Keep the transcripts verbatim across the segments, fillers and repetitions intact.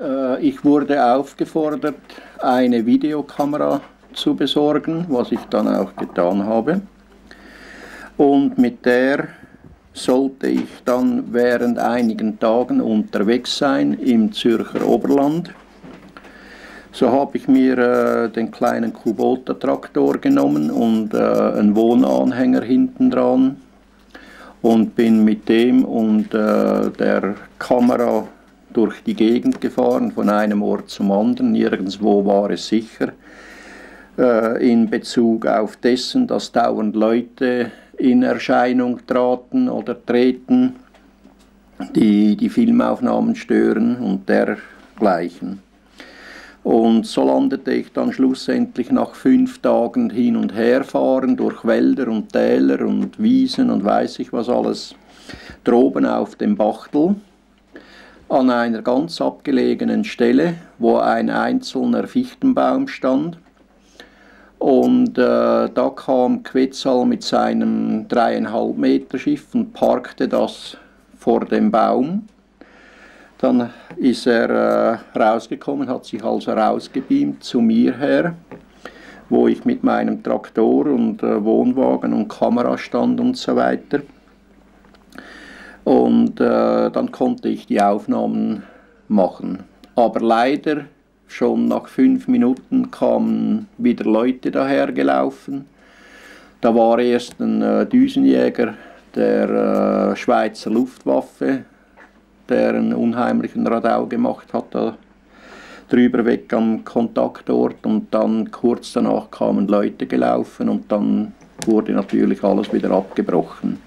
Äh, ich wurde aufgefordert, eine Videokamera zu besorgen, was ich dann auch getan habe. Und mit der sollte ich dann während einigen Tagen unterwegs sein im Zürcher Oberland. So habe ich mir äh, den kleinen Kubota-Traktor genommen und äh, einen Wohnanhänger hinten dran und bin mit dem und äh, der Kamera durch die Gegend gefahren, von einem Ort zum anderen. Nirgendwo war es sicher, äh, in Bezug auf dessen, dass dauernd Leute in Erscheinung traten oder treten, die die Filmaufnahmen stören und dergleichen. Und so landete ich dann schlussendlich nach fünf Tagen hin und her fahren durch Wälder und Täler und Wiesen und weiß ich was alles, droben auf dem Bachtel, an einer ganz abgelegenen Stelle, wo ein einzelner Fichtenbaum stand. Und äh, da kam Quetzal mit seinem dreieinhalb Meter Schiff und parkte das vor dem Baum. Dann ist er äh, rausgekommen, hat sich also rausgebeamt zu mir her, wo ich mit meinem Traktor und äh, Wohnwagen und Kamera stand und so weiter. Und äh, dann konnte ich die Aufnahmen machen. Aber leider schon nach fünf Minuten kamen wieder Leute dahergelaufen. Da war erst ein äh, Düsenjäger der äh, Schweizer Luftwaffe, der einen unheimlichen Radau gemacht hat, da drüber weg am Kontaktort, und dann kurz danach kamen Leute gelaufen und dann wurde natürlich alles wieder abgebrochen.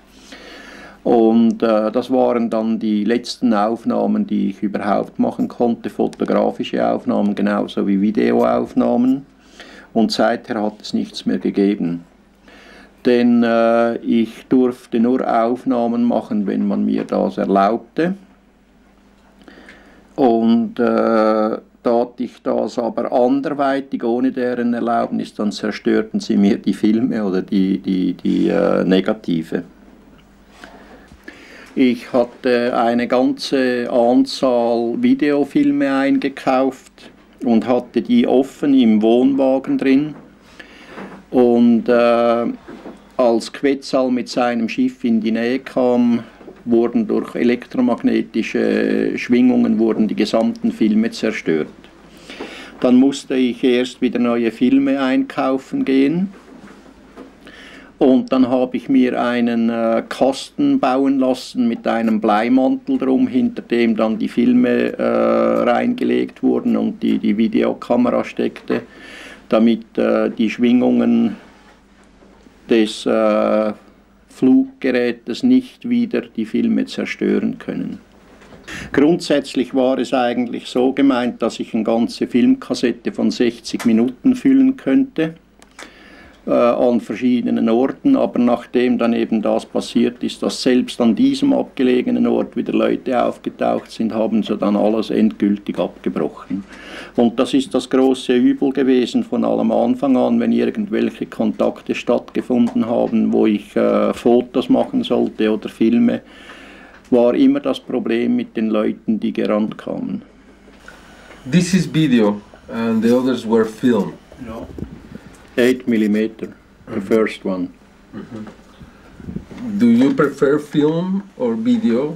Und äh, das waren dann die letzten Aufnahmen, die ich überhaupt machen konnte, fotografische Aufnahmen genauso wie Videoaufnahmen, und seither hat es nichts mehr gegeben. Denn äh, ich durfte nur Aufnahmen machen, wenn man mir das erlaubte. Und äh, da ich das aber anderweitig ohne deren Erlaubnis, dann zerstörten sie mir die Filme oder die, die, die äh, Negative. Ich hatte eine ganze Anzahl Videofilme eingekauft und hatte die offen im Wohnwagen drin. Und äh, als Quetzal mit seinem Schiff in die Nähe kam, wurden durch elektromagnetische Schwingungen wurden die gesamten Filme zerstört. Dann musste ich erst wieder neue Filme einkaufen gehen und dann habe ich mir einen äh, Kasten bauen lassen mit einem Bleimantel drum, hinter dem dann die Filme äh, reingelegt wurden und die die Videokamera steckte, damit äh, die Schwingungen des äh, Fluggerätes nicht wieder die Filme zerstören können. Grundsätzlich war es eigentlich so gemeint, dass ich eine ganze Filmkassette von sechzig Minuten füllen könnte, äh, an verschiedenen Orten, aber nachdem dann eben das passiert ist, dass selbst an diesem abgelegenen Ort wieder Leute aufgetaucht sind, haben sie dann alles endgültig abgebrochen. Und das ist das große Übel gewesen von allem Anfang an, wenn irgendwelche Kontakte stattgefunden haben, wo ich äh, Fotos machen sollte oder Filme, war immer das Problem mit den Leuten, die gerannt kamen. This is video and the others were film. No. eight millimeter, the first one. Mm-hmm. Do you prefer film or video?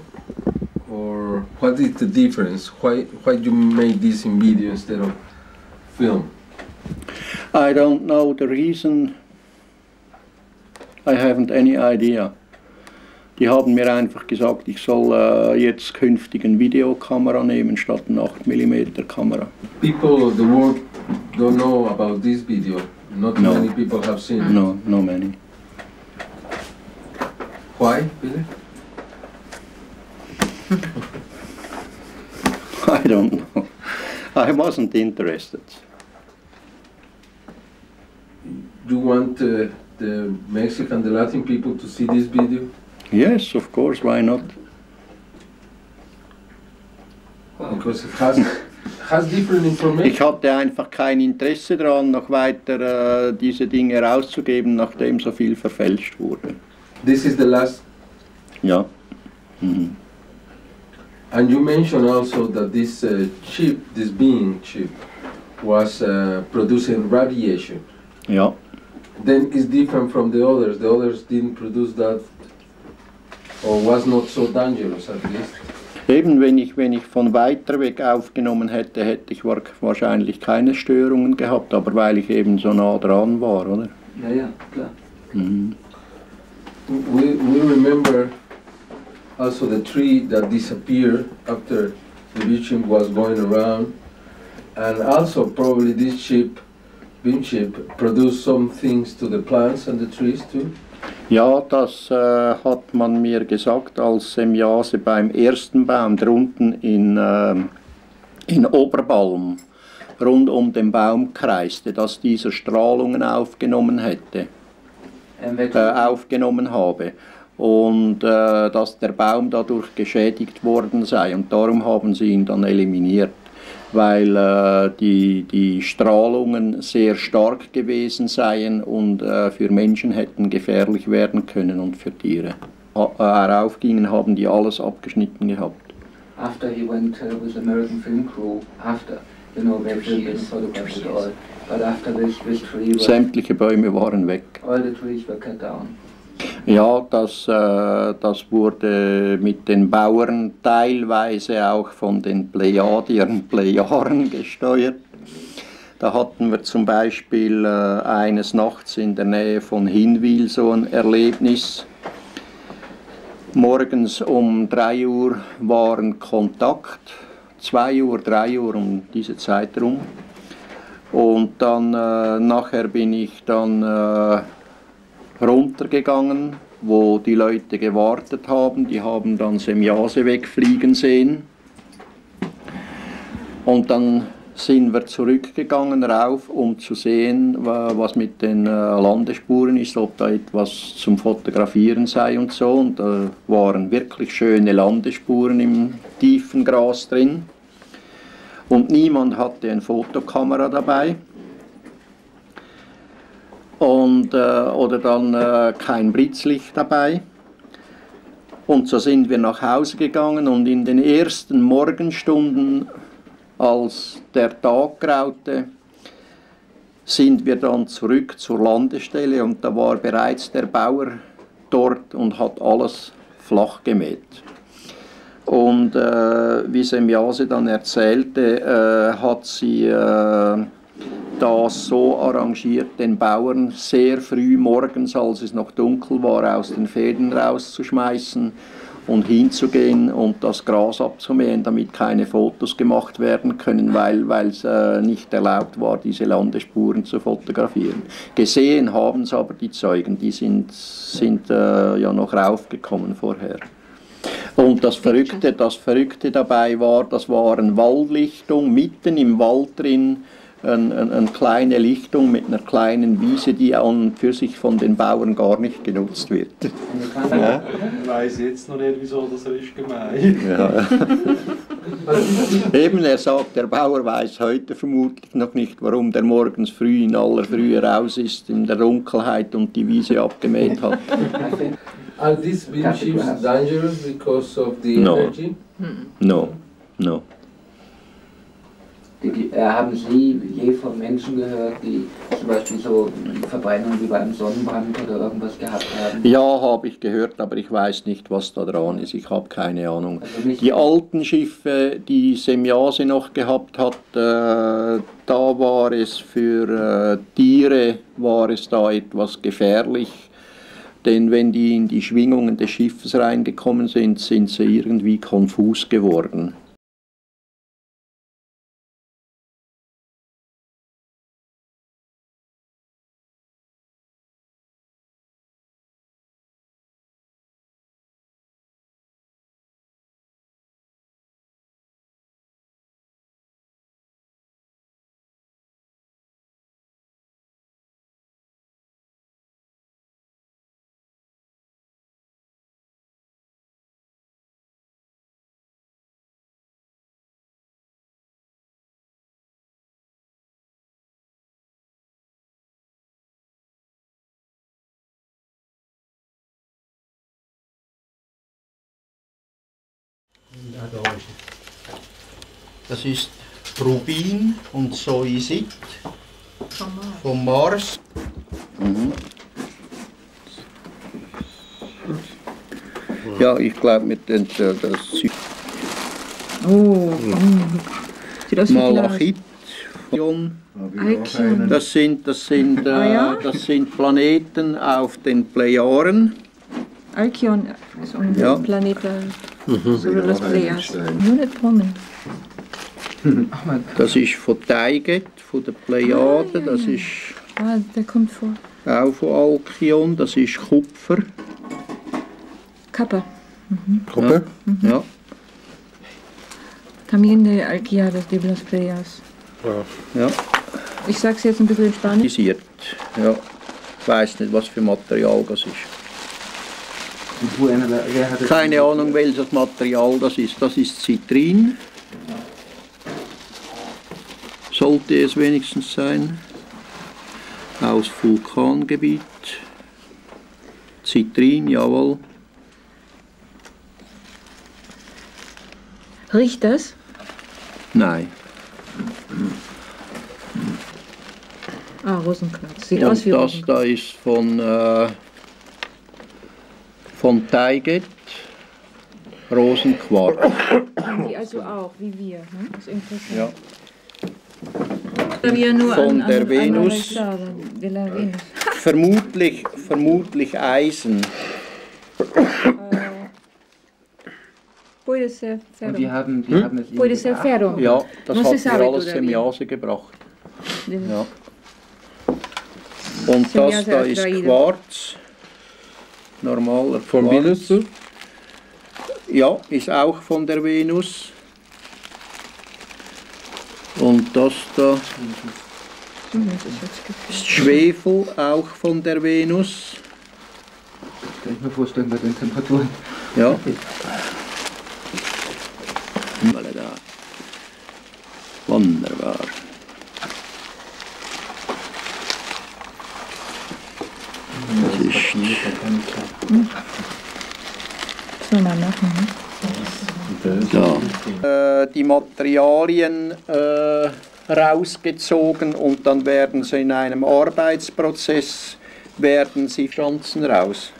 Or what is the difference? Why, why you made this in video instead of film? I don't know the reason. I haven't any idea. Die haben mir einfach gesagt, ich soll äh, jetzt künftig eine Videokamera nehmen statt eine acht Millimeter Kamera. People of the world don't know about this video. Not no. many people have seen it. No, no many. Why, Billy? I don't know. I wasn't interested. You want uh, the Mexican, the Latin people to see this video? Yes, of course. Why not? Because it has, has different information. Ich hatte einfach kein Interesse daran, noch weiter uh, diese Dinge herauszugeben, nachdem so viel verfälscht wurde. This is the last. Ja. Mhm. And you mentioned also that this uh, ship, this being ship, was uh, producing radiation. Yeah. Then it's different from the others. The others didn't produce that, or was not so dangerous at least. Eben, wenn ich, wenn ich von weiter weg aufgenommen hätte, hätte ich wahrscheinlich keine Störungen gehabt, aber weil ich eben so nah dran war, oder? Ja, ja, klar. Mhm. We, we remember also the tree that disappeared after the beaching was going around, and also probably this ship, beam ship, produced some things to the plants and the trees too. Ja, das äh, hat man mir gesagt, als Semjase beim ersten Baum drunten in, äh, in Oberbalm rund um den Baum kreiste, dass dieser Strahlungen aufgenommen hätte, äh, aufgenommen habe und äh, dass der Baum dadurch geschädigt worden sei, und darum haben sie ihn dann eliminiert, weil äh, die, die Strahlungen sehr stark gewesen seien und äh, für Menschen hätten gefährlich werden können und für Tiere. Heraufgingen, haben die alles abgeschnitten gehabt. After he went uh, with the American film crew, after, you know, they filmed this photograph and all, but after this, this tree was... Sämtliche Bäume waren weg. All the trees were cut down. Ja, das, äh, das wurde mit den Bauern teilweise auch von den Plejadiern, Plejaren gesteuert. Da hatten wir zum Beispiel äh, eines Nachts in der Nähe von Hinwil so ein Erlebnis. Morgens um drei Uhr waren Kontakt, zwei Uhr, drei Uhr um diese Zeit rum. Und dann äh, nachher bin ich dann... Äh, runtergegangen, wo die Leute gewartet haben. Die haben dann Semjase wegfliegen sehen. Und dann sind wir zurückgegangen rauf, um zu sehen, was mit den Landespuren ist, ob da etwas zum Fotografieren sei und so. Und da waren wirklich schöne Landespuren im tiefen Gras drin. Und niemand hatte eine Fotokamera dabei. Und, äh, oder dann äh, kein Blitzlicht dabei. Und so sind wir nach Hause gegangen, und in den ersten Morgenstunden, als der Tag graute, sind wir dann zurück zur Landestelle, und da war bereits der Bauer dort und hat alles flach gemäht. Und äh, wie Semjase dann erzählte, äh, hat sie... Äh, das so arrangiert, den Bauern sehr früh morgens, als es noch dunkel war, aus den Fäden rauszuschmeißen und hinzugehen und das Gras abzumähen, damit keine Fotos gemacht werden können, weil weil es äh, nicht erlaubt war, diese Landesspuren zu fotografieren. Gesehen haben es aber die Zeugen, die sind, sind äh, ja noch raufgekommen vorher. Und das Verrückte, das Verrückte dabei war, das war eine Waldlichtung, mitten im Wald drin, Eine, eine, eine kleine Lichtung mit einer kleinen Wiese, die an und für sich von den Bauern gar nicht genutzt wird. Ja. Ich weiß jetzt noch nicht, wieso das ist gemeint. Ja. Eben, er sagt, der Bauer weiß heute vermutlich noch nicht, warum der morgens früh in aller Frühe raus ist, in der Dunkelheit, und die Wiese abgemäht hat. Are these beam ships dangerous because of the energy? No, no. Die, äh, haben es nie je von Menschen gehört, die zum Beispiel so Verbrennungen wie bei einem Sonnenbrand oder irgendwas gehabt haben? Ja, habe ich gehört, aber ich weiß nicht, was da dran ist. Ich habe keine Ahnung. Also die alten Schiffe, die Semjase noch gehabt hat, äh, da war es für äh, Tiere war es da etwas gefährlich. Denn wenn die in die Schwingungen des Schiffes reingekommen sind, sind sie irgendwie konfus geworden. Geräusche. Das ist Rubin und Soisit vom Mars. Mhm. Ja, ich glaube mit den äh, das oh, oh. Malachit. Das sind, das, sind, äh, ah, ja? das sind Planeten auf den Plejaren. Alkion, also um ja. Planeten über das Plejas. Nur nicht kommen. Das ist von Taiget, von den Plejaden, ah, ja, ja. das ist ah, der kommt vor. Auch von Alkion, das ist Kupfer. Kappa. Mhm. Kupfer? Ja. ja. Tamien de Alkia, das de las Plejas. Ja. Ich sage es jetzt ein bisschen in Spanisch. Ja. Ich weiß nicht, was für Material das ist. Keine Ahnung, welches Material das ist. Das ist Zitrin. Sollte es wenigstens sein. Aus Vulkangebiet. Zitrin, jawohl. Riecht das? Nein. Ah, Rosenquarz. Sieht und aus wie das Rosenquarz. Da ist von, äh, von Taiget, Rosenquarz. Die also auch, wie wir. Hm? Das ist interessant. Ja. Wir nur von an, der an, Venus. An der Venus. Venus. Vermutlich, vermutlich Eisen. Puede ser ferro. Die haben, die hm? haben es Puede ser ferro. Ja, das Muss hat mir alles Semjase gebracht. Ja. Und Semjase das da ist traído. Quarz. Normaler von Venus. Ja, ist auch von der Venus. Und das da ist Schwefel, auch von der Venus. Das kann ich mir vorstellen bei den Temperaturen. Ja. Da. Wunderbar. Das ist da. Äh, die Materialien äh, rausgezogen und dann werden sie in einem Arbeitsprozess, werden sie Schanzen raus.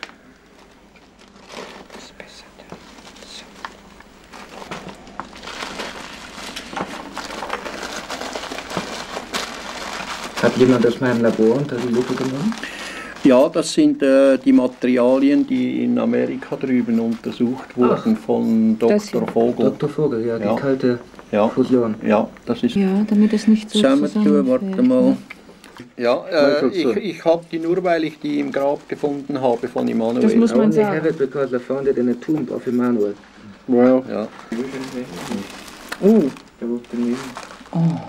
Hat jemand aus meinem Labor unter die Lupe genommen? Ja, das sind äh, die Materialien, die in Amerika drüben untersucht wurden. Ach, von Doktor Vogel. Doktor Vogel, ja, die ja. kalte ja. Fusion. Ja, das ist. Ja, damit es nicht so zusammen tue, warte mal. Ja, äh, ich, ich habe die nur, weil ich die im Grab gefunden habe von Immanuel. Das muss man sagen. I have it because I found it in a tomb of Immanuel. Wow. Ja. Oh. Oh.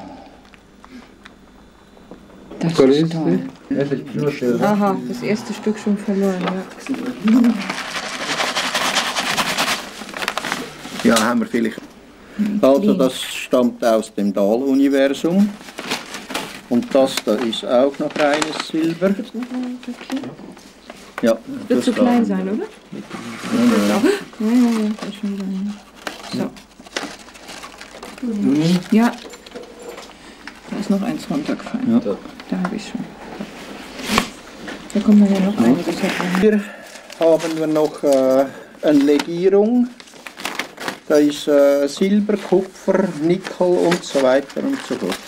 Das ist toll. Aha, das erste Stück schon verloren. Ja, ja haben wir vielleicht. Also das stammt aus dem Dahl-Universum. Und das da ist auch noch reines Silber. Ja, das wird zu klein sein, oder? Ja, ja, ja, das ist schon wieder hin. So. Ja. Da ist noch eins runtergefallen. Ja. Da habe ich schon. Da kommt ja noch ja. einiges heran. Hier haben wir noch äh, eine Legierung. Da ist äh, Silber, Kupfer, Nickel und so weiter und so fort.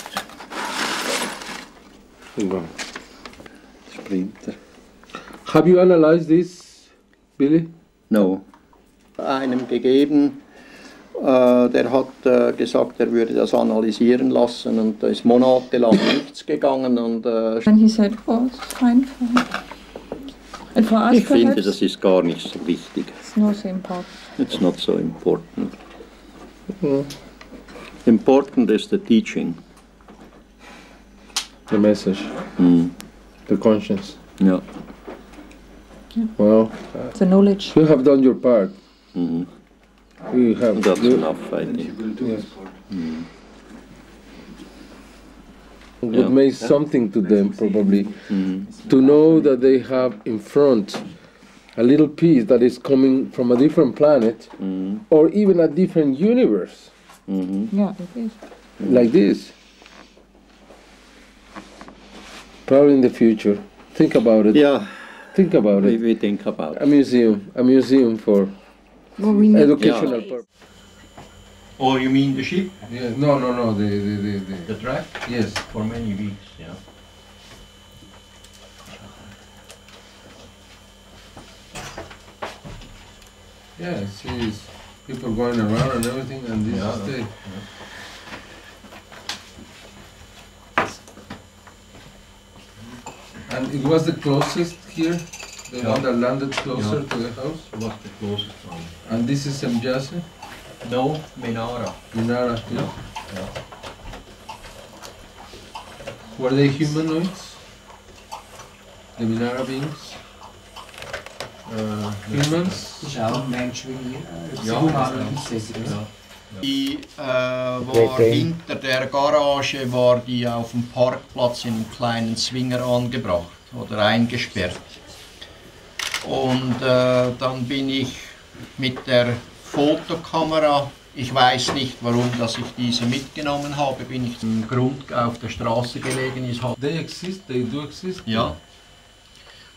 Super. Sprinter. Have you analyzed this, Billy? No. Einem gegeben. Der hat gesagt, er würde das analysieren lassen und da ist monatelang nichts gegangen. Und äh said, oh, fine, fine. Ich finde, das ist gar nicht so wichtig. It's not so important. It's not so important. Mm. Important is the teaching. The message. Mm. The conscience. Yeah. yeah. Well, the knowledge. You have done your part. Mm-hmm. We have That's to enough, I think. Yes. Mm. What yeah. makes something to them, probably, mm. to know that they have in front a little piece that is coming from a different planet, mm-hmm. or even a different universe. Mm-hmm. Yeah, it is. Like this. Probably in the future. Think about it. Yeah. Think about it. We think about it. A museum. A museum for well, we educational yeah. purpose. Oh, you mean the ship? Yeah. No, no, no. The the the, the, the track. Yes. For many weeks. Yeah. Yeah. She's people going around and everything, and this yeah, is the. Yeah. And it was the closest here, the yeah. one that landed closer yeah. to the house? It was the closest one. And this is Semjase? No, Minara. Minara, yeah. No. yeah. Were they humanoids? The Minara beings? Uh, Humans? Ja, Menschen wie wir. Ja, Die äh, war hinter der Garage war die auf dem Parkplatz in einem kleinen Zwinger angebracht oder eingesperrt. Und äh, dann bin ich mit der Fotokamera, ich weiß nicht warum, dass ich diese mitgenommen habe, bin ich im Grund auf der Straße gelegen. They exist, they do exist. Ja.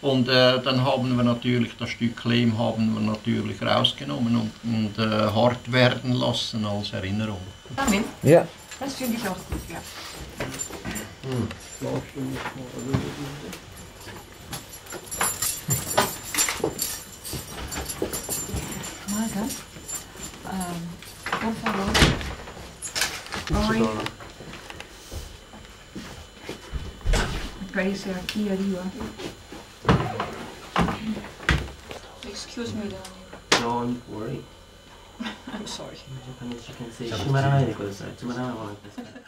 Und äh, dann haben wir natürlich das Stück Lehm haben wir natürlich rausgenommen und, und äh, hart werden lassen als Erinnerung. Amen. Ja. Das finde ich auch gut, ja. Hm. Excuse me, darling. Don't worry. I'm sorry. You can say, Shimaramai, because Shimaramai won't understand.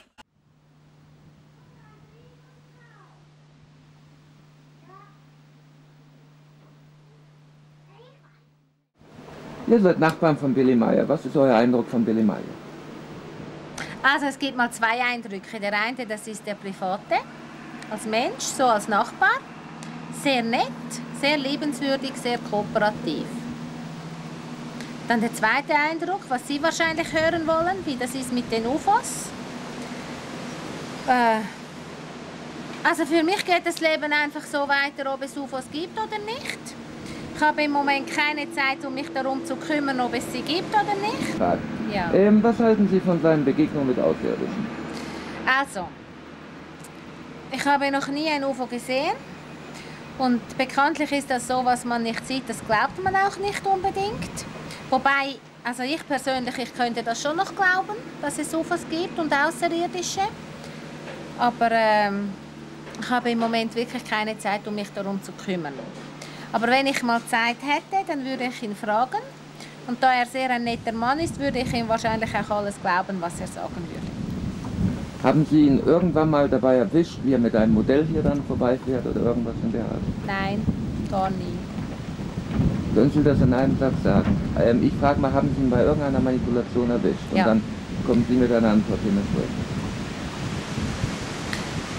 Ihr seid Nachbarn von Billy Meier. Was ist euer Eindruck von Billy Meier? Also es gibt mal zwei Eindrücke. Der eine, das ist der private, als Mensch, so als Nachbar. Sehr nett, sehr liebenswürdig, sehr kooperativ. Dann der zweite Eindruck, was Sie wahrscheinlich hören wollen, wie das ist mit den U F Os. Äh, also für mich geht das Leben einfach so weiter, ob es U F Os gibt oder nicht. Ich habe im Moment keine Zeit, um mich darum zu kümmern, ob es sie gibt oder nicht. Ja. Ähm, was halten Sie von seinen Begegnungen mit Außerirdischen? Also, ich habe noch nie ein U F O gesehen. Und bekanntlich ist das so, was man nicht sieht, das glaubt man auch nicht unbedingt. Wobei, also ich persönlich, ich könnte das schon noch glauben, dass es U F Os gibt und Außerirdische. Aber ähm, ich habe im Moment wirklich keine Zeit, um mich darum zu kümmern. Aber wenn ich mal Zeit hätte, dann würde ich ihn fragen. Und da er sehr ein netter Mann ist, würde ich ihm wahrscheinlich auch alles glauben, was er sagen würde. Haben Sie ihn irgendwann mal dabei erwischt, wie er mit einem Modell hier dann vorbeifährt oder irgendwas in der Art? Nein, gar nie. Können Sie das in einem Satz sagen? Ähm, ich frage mal, haben Sie ihn bei irgendeiner Manipulation erwischt? Und ja. dann kommen Sie mit einer Antwort hin und zurück.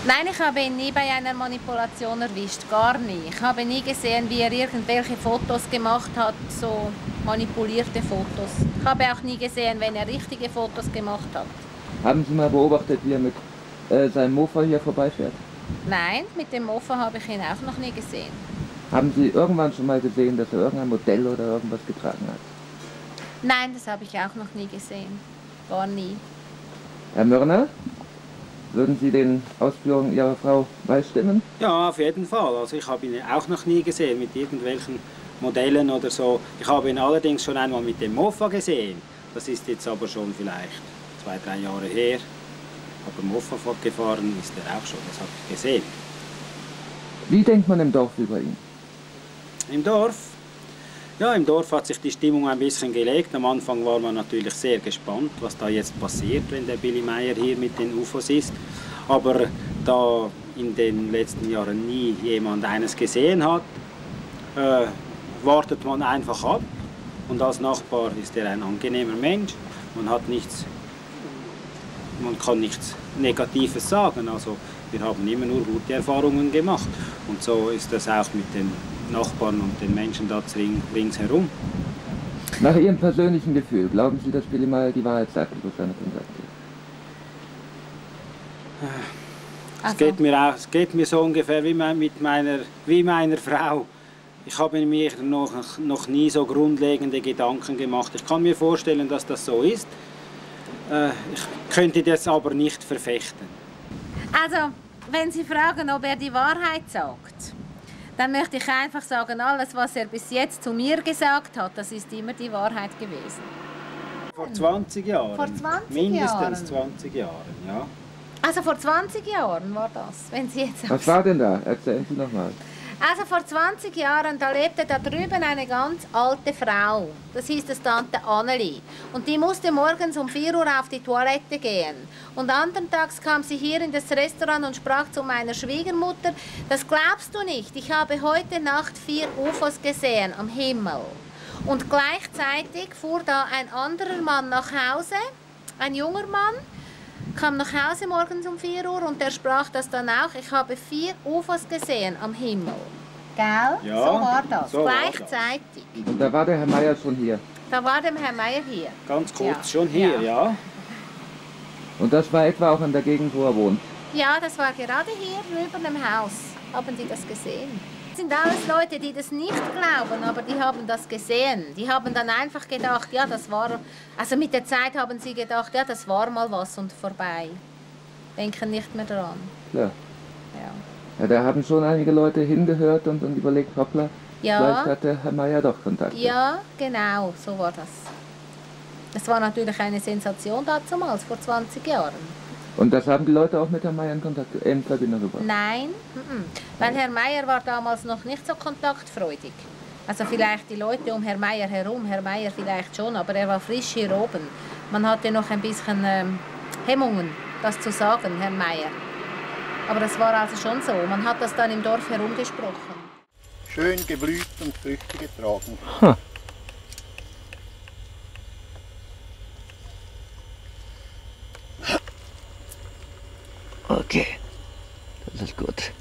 Nein, ich habe ihn nie bei einer Manipulation erwischt, gar nie. Ich habe nie gesehen, wie er irgendwelche Fotos gemacht hat, so manipulierte Fotos. Ich habe auch nie gesehen, wenn er richtige Fotos gemacht hat. Haben Sie mal beobachtet, wie er mit äh, seinem Mofa hier vorbeifährt? Nein, mit dem Mofa habe ich ihn auch noch nie gesehen. Haben Sie irgendwann schon mal gesehen, dass er irgendein Modell oder irgendwas getragen hat? Nein, das habe ich auch noch nie gesehen. Gar nie. Herr Mörner, würden Sie den Ausführungen Ihrer Frau beistimmen? Ja, auf jeden Fall. Also ich habe ihn auch noch nie gesehen mit irgendwelchen Modellen oder so. Ich habe ihn allerdings schon einmal mit dem Mofa gesehen. Das ist jetzt aber schon vielleicht zwei, drei Jahre her, aber Mofa fortgefahren ist er auch schon, das habe ich gesehen. Wie denkt man im Dorf über ihn? Im Dorf? Ja, im Dorf hat sich die Stimmung ein bisschen gelegt. Am Anfang war man natürlich sehr gespannt, was da jetzt passiert, wenn der Billy Meier hier mit den U F Os ist. Aber da in den letzten Jahren nie jemand eines gesehen hat, äh, wartet man einfach ab. Und als Nachbar ist er ein angenehmer Mensch. Man hat nichts Man kann nichts Negatives sagen, also wir haben immer nur gute Erfahrungen gemacht. Und so ist das auch mit den Nachbarn und den Menschen da ringsherum. Nach Ihrem persönlichen Gefühl, glauben Sie, dass Billy Meier die Wahrheit sagt über seine Kontakte? Es also. geht mir auch, es geht mir so ungefähr wie mit meiner, wie meiner Frau. Ich habe mir noch, noch nie so grundlegende Gedanken gemacht. Ich kann mir vorstellen, dass das so ist. Ich könnte das aber nicht verfechten. Also, wenn Sie fragen, ob er die Wahrheit sagt, dann möchte ich einfach sagen, alles, was er bis jetzt zu mir gesagt hat, das ist immer die Wahrheit gewesen. Vor zwanzig Jahren. Vor zwanzig Mindestens Jahren. zwanzig Jahren, ja. Also vor zwanzig Jahren war das, wenn Sie jetzt... Was war denn da? Erzählen Sie nochmal. Also vor zwanzig Jahren, da lebte da drüben eine ganz alte Frau. Das hieß das Tante Annelie. Und die musste morgens um vier Uhr auf die Toilette gehen. Und andern Tags kam sie hier in das Restaurant und sprach zu meiner Schwiegermutter, das glaubst du nicht, ich habe heute Nacht vier U F Os gesehen am Himmel. Und gleichzeitig fuhr da ein anderer Mann nach Hause, ein junger Mann, kam nach Hause morgens um vier Uhr und der sprach das dann auch. Ich habe vier U F Os gesehen am Himmel. Gell? Ja, so war das. So Gleichzeitig. War das. Und da war der Herr Meier schon hier? Da war der Herr Meier hier. Ganz kurz, ja. schon hier, ja. ja. Und das war etwa auch in der Gegend, wo er wohnt? Ja, das war gerade hier drüben im Haus. Haben Sie das gesehen? Das sind alles Leute, die das nicht glauben, aber die haben das gesehen. Die haben dann einfach gedacht, ja, das war... Also mit der Zeit haben sie gedacht, ja, das war mal was und vorbei. Denken nicht mehr dran. Ja. Ja. Ja, da haben schon einige Leute hingehört und dann überlegt, hoppla, ja. vielleicht hatte Herr Meier doch Kontakt. Ja, genau, so war das. Es war natürlich eine Sensation damals, vor zwanzig Jahren. Und das haben die Leute auch mit Herrn Meier in Kontakt, in Verbindung gebracht? Nein, m-m. weil Herr Meier war damals noch nicht so kontaktfreudig. Also vielleicht die Leute um Herrn Meier herum, Herr Meier vielleicht schon, aber er war frisch hier oben. Man hatte noch ein bisschen ähm, Hemmungen, das zu sagen, Herr Meier. Aber das war also schon so, man hat das dann im Dorf herumgesprochen. Schön geblüht und Früchte getragen. Hm. Okay, das ist gut.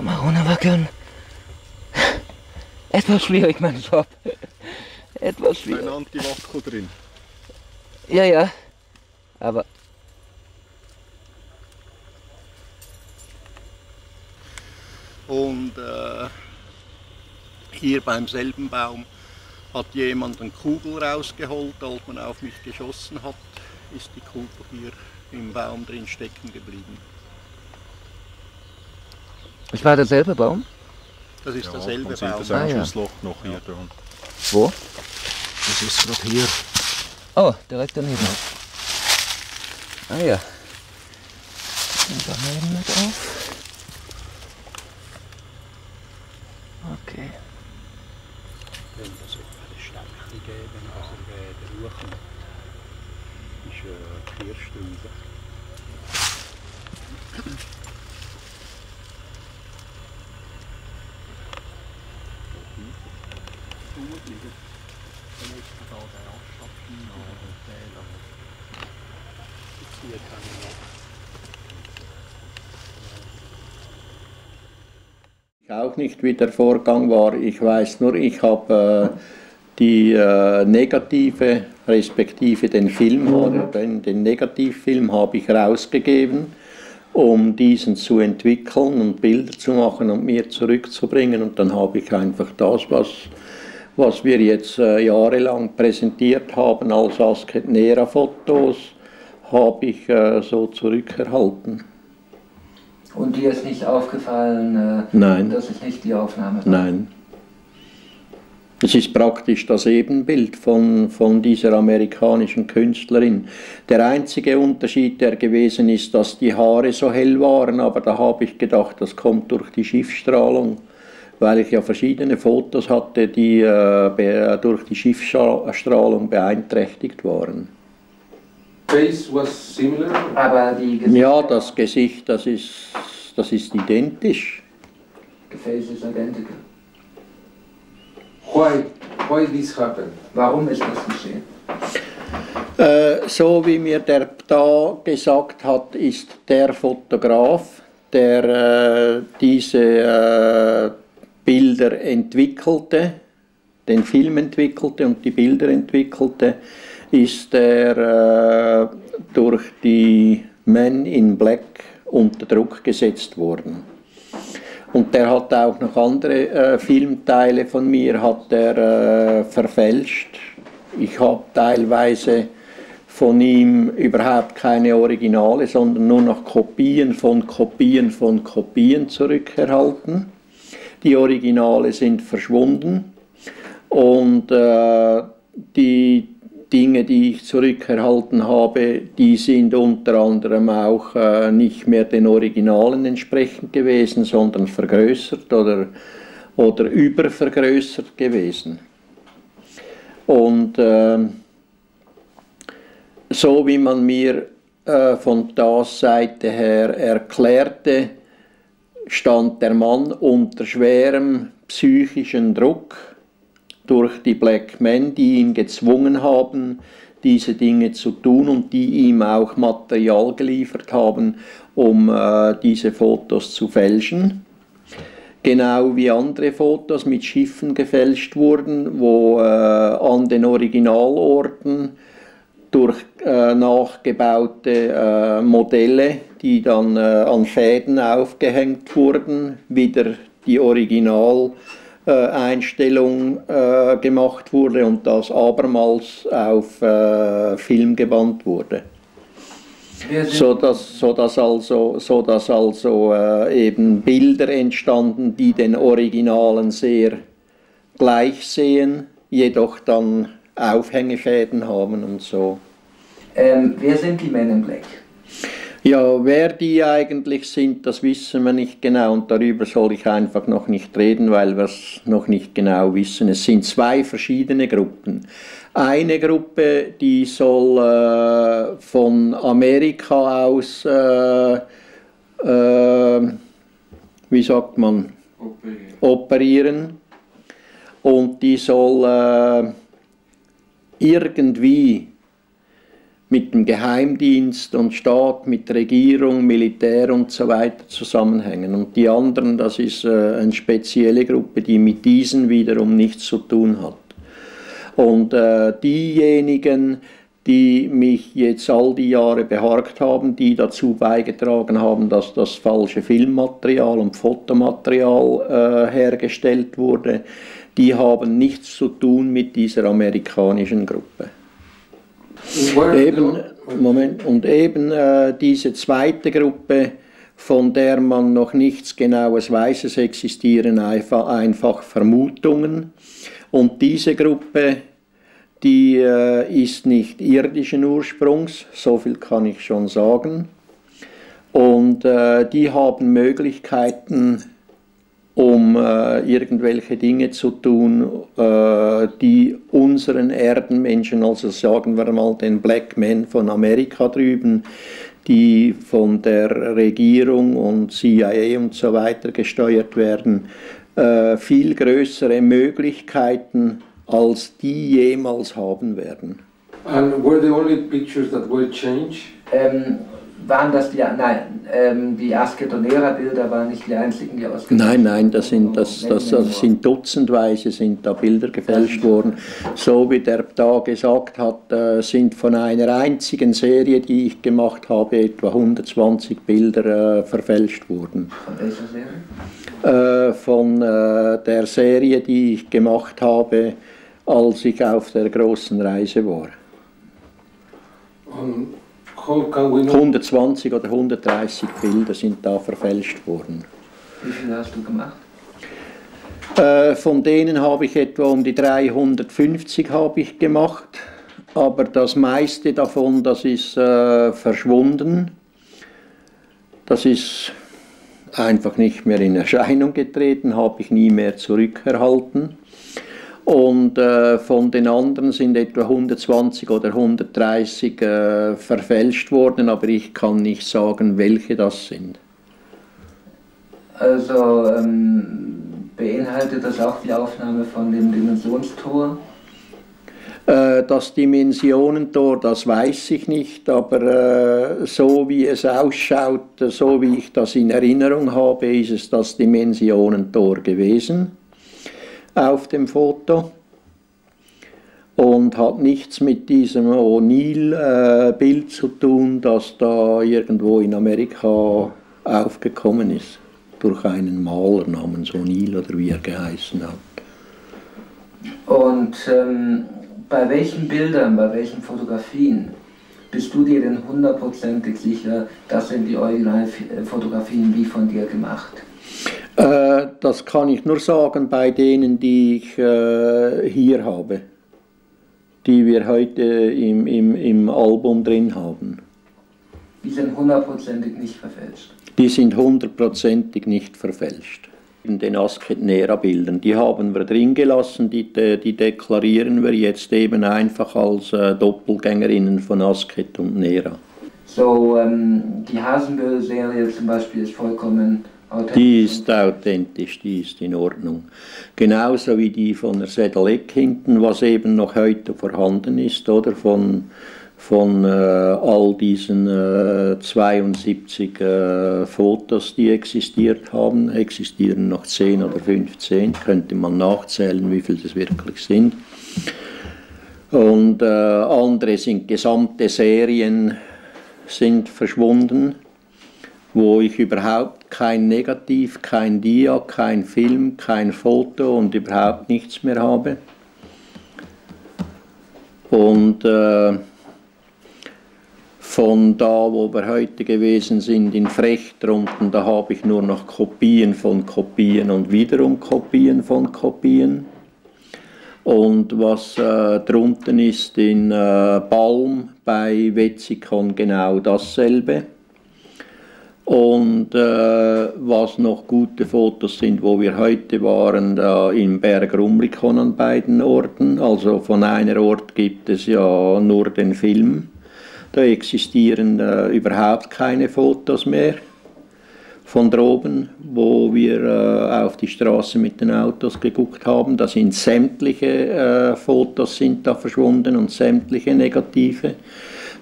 Mal runterwackeln. Etwas schwierig, mein Job. Etwas schwierig. Ein Antiwacko drin. Ja, ja. Aber. Und äh, hier beim selben Baum hat jemand eine Kugel rausgeholt, als man auf mich geschossen hat, ist die Kugel hier im Baum drin stecken geblieben. Das war derselbe Baum? Das ist ja, derselbe Baum. Das ist ein ah, Schussloch ja. noch hier ja. dran. Wo? Das ist gerade hier. Oh, direkt daneben. Ah ja. Und daneben nicht auf. Okay. Geben, also der Ruchen ist äh, vier Stunden. Ich weiß auch nicht, wie der Vorgang war. Ich weiß nur, ich habe... Äh, die äh, negative, respektive den Film, oder den, den Negativfilm habe ich rausgegeben, um diesen zu entwickeln und Bilder zu machen und mir zurückzubringen. Und dann habe ich einfach das, was, was wir jetzt äh, jahrelang präsentiert haben als Asket Nera Fotos, habe ich äh, so zurückerhalten. Und dir ist nicht aufgefallen, äh, Nein. dass es nicht die Aufnahme war? Nein. Es ist praktisch das Ebenbild von, von dieser amerikanischen Künstlerin. Der einzige Unterschied, der gewesen ist, dass die Haare so hell waren, aber da habe ich gedacht, das kommt durch die Schiffsstrahlung, weil ich ja verschiedene Fotos hatte, die äh, durch die Schiffsstrahlung beeinträchtigt waren. Face was similar, aber die Gesichter... Ja, das Gesicht, das ist, das ist identisch. The face is identical. Why? Why this happened? Warum ist das geschehen? Äh, so wie mir der Ptah gesagt hat, ist der Fotograf, der äh, diese äh, Bilder entwickelte, den Film entwickelte und die Bilder entwickelte, ist er äh, durch die Men in Black unter Druck gesetzt worden. Und der hat auch noch andere äh, Filmteile von mir hat er, äh, verfälscht. Ich habe teilweise von ihm überhaupt keine Originale, sondern nur noch Kopien von Kopien von Kopien zurückerhalten. Die Originale sind verschwunden und äh, die Dinge, die ich zurückerhalten habe, die sind unter anderem auch äh, nicht mehr den Originalen entsprechend gewesen, sondern vergrößert oder, oder übervergrößert gewesen. Und äh, so wie man mir äh, von der Seite her erklärte, stand der Mann unter schwerem psychischen Druck durch die Black Men, die ihn gezwungen haben, diese Dinge zu tun und die ihm auch Material geliefert haben, um äh, diese Fotos zu fälschen. Genau wie andere Fotos mit Schiffen gefälscht wurden, wo äh, an den Originalorten durch äh, nachgebaute äh, Modelle, die dann äh, an Fäden aufgehängt wurden, wieder die Original Einstellung äh, gemacht wurde und das abermals auf äh, Film gebannt wurde. So dass, so dass also, so dass also äh, eben Bilder entstanden, die den Originalen sehr gleich sehen, jedoch dann Aufhängefäden haben und so. Ähm, wer sind die Men in Black? Ja, wer die eigentlich sind, das wissen wir nicht genau und darüber soll ich einfach noch nicht reden, weil wir es noch nicht genau wissen. Es sind zwei verschiedene Gruppen. Eine Gruppe, die soll äh, von Amerika aus, äh, äh, wie sagt man, operieren, operieren. Und die soll äh, irgendwie mit dem Geheimdienst und Staat, mit Regierung, Militär und so weiter zusammenhängen. Und die anderen, das ist äh, eine spezielle Gruppe, die mit diesen wiederum nichts zu tun hat. Und äh, diejenigen, die mich jetzt all die Jahre beharkt haben, die dazu beigetragen haben, dass das falsche Filmmaterial und Fotomaterial äh, hergestellt wurde, die haben nichts zu tun mit dieser amerikanischen Gruppe. Eben, Moment, und eben äh, diese zweite Gruppe, von der man noch nichts Genaues weiß, es existieren einfach, einfach Vermutungen. Und diese Gruppe, die äh, ist nicht irdischen Ursprungs, so viel kann ich schon sagen. Und äh, die haben Möglichkeiten, um äh, irgendwelche Dinge zu tun, äh, die unseren Erdenmenschen, also sagen wir mal den Black Men von Amerika drüben, die von der Regierung und C I A und so weiter gesteuert werden, äh, viel größere Möglichkeiten, als die jemals haben werden. And were the only pictures that were changed? Um Waren das die, nein, ähm, die Asket und Nera Bilder waren nicht die einzigen, die ausgefälscht wurden? Nein, nein, das sind, das, das, das sind dutzendweise sind da Bilder gefälscht worden. So wie der Ptah gesagt hat, äh, sind von einer einzigen Serie, die ich gemacht habe, etwa hundertzwanzig Bilder äh, verfälscht worden. Von welcher Serie? Äh, von äh, der Serie, die ich gemacht habe, als ich auf der großen Reise war. Und hundertzwanzig oder hundertdreißig Bilder sind da verfälscht worden. Wie viele hast du gemacht? Äh, von denen habe ich etwa um die dreihundertfünfzig habe ich gemacht, aber das meiste davon, das ist äh, verschwunden. Das ist einfach nicht mehr in Erscheinung getreten, habe ich nie mehr zurückerhalten. Und äh, von den anderen sind etwa hundertzwanzig oder hundertdreißig äh, verfälscht worden, aber ich kann nicht sagen, welche das sind. Also ähm, beinhaltet das auch die Aufnahme von dem Dimensionstor? Das Dimensionentor, das weiß ich nicht, aber äh, so wie es ausschaut, so wie ich das in Erinnerung habe, ist es das Dimensionentor gewesen auf dem Foto und hat nichts mit diesem O'Neill-Bild äh, zu tun, das da irgendwo in Amerika aufgekommen ist, durch einen Maler namens O'Neill oder wie er geheißen hat. Und ähm bei welchen Bildern, bei welchen Fotografien bist du dir denn hundertprozentig sicher, das sind die Originalfotografien wie von dir gemacht? Äh, das kann ich nur sagen bei denen, die ich äh, hier habe, die wir heute im, im, im Album drin haben. Die sind hundertprozentig nicht verfälscht? Die sind hundertprozentig nicht verfälscht. In den Asket-Nera-Bildern, die haben wir drin gelassen, die, die deklarieren wir jetzt eben einfach als äh, Doppelgängerinnen von Asket und Nera. So, ähm, die Hasenböll-Serie zum Beispiel ist vollkommen authentisch? Die ist authentisch, die ist in Ordnung. Genauso wie die von der Sedel Eck hinten, was eben noch heute vorhanden ist, oder, von, von äh, all diesen äh, zweiundsiebzig äh, Fotos, die existiert haben, existieren noch zehn oder fünfzehn, könnte man nachzählen, wie viele das wirklich sind. Und äh, andere sind gesamte Serien, sind verschwunden, wo ich überhaupt kein Negativ, kein Dia, kein Film, kein Foto und überhaupt nichts mehr habe. Und äh, von da, wo wir heute gewesen sind, in Frecht unten, da habe ich nur noch Kopien von Kopien und wiederum Kopien von Kopien. Und was äh, drunten ist, in äh, Balm bei Wetzikon genau dasselbe. Und äh, was noch gute Fotos sind, wo wir heute waren, da im Berg Rumlikon an beiden Orten. Also von einer Ort gibt es ja nur den Film. Da existieren äh, überhaupt keine Fotos mehr von droben, wo wir äh, auf die Straße mit den Autos geguckt haben. Da sind sämtliche äh, Fotos sind da verschwunden und sämtliche Negative.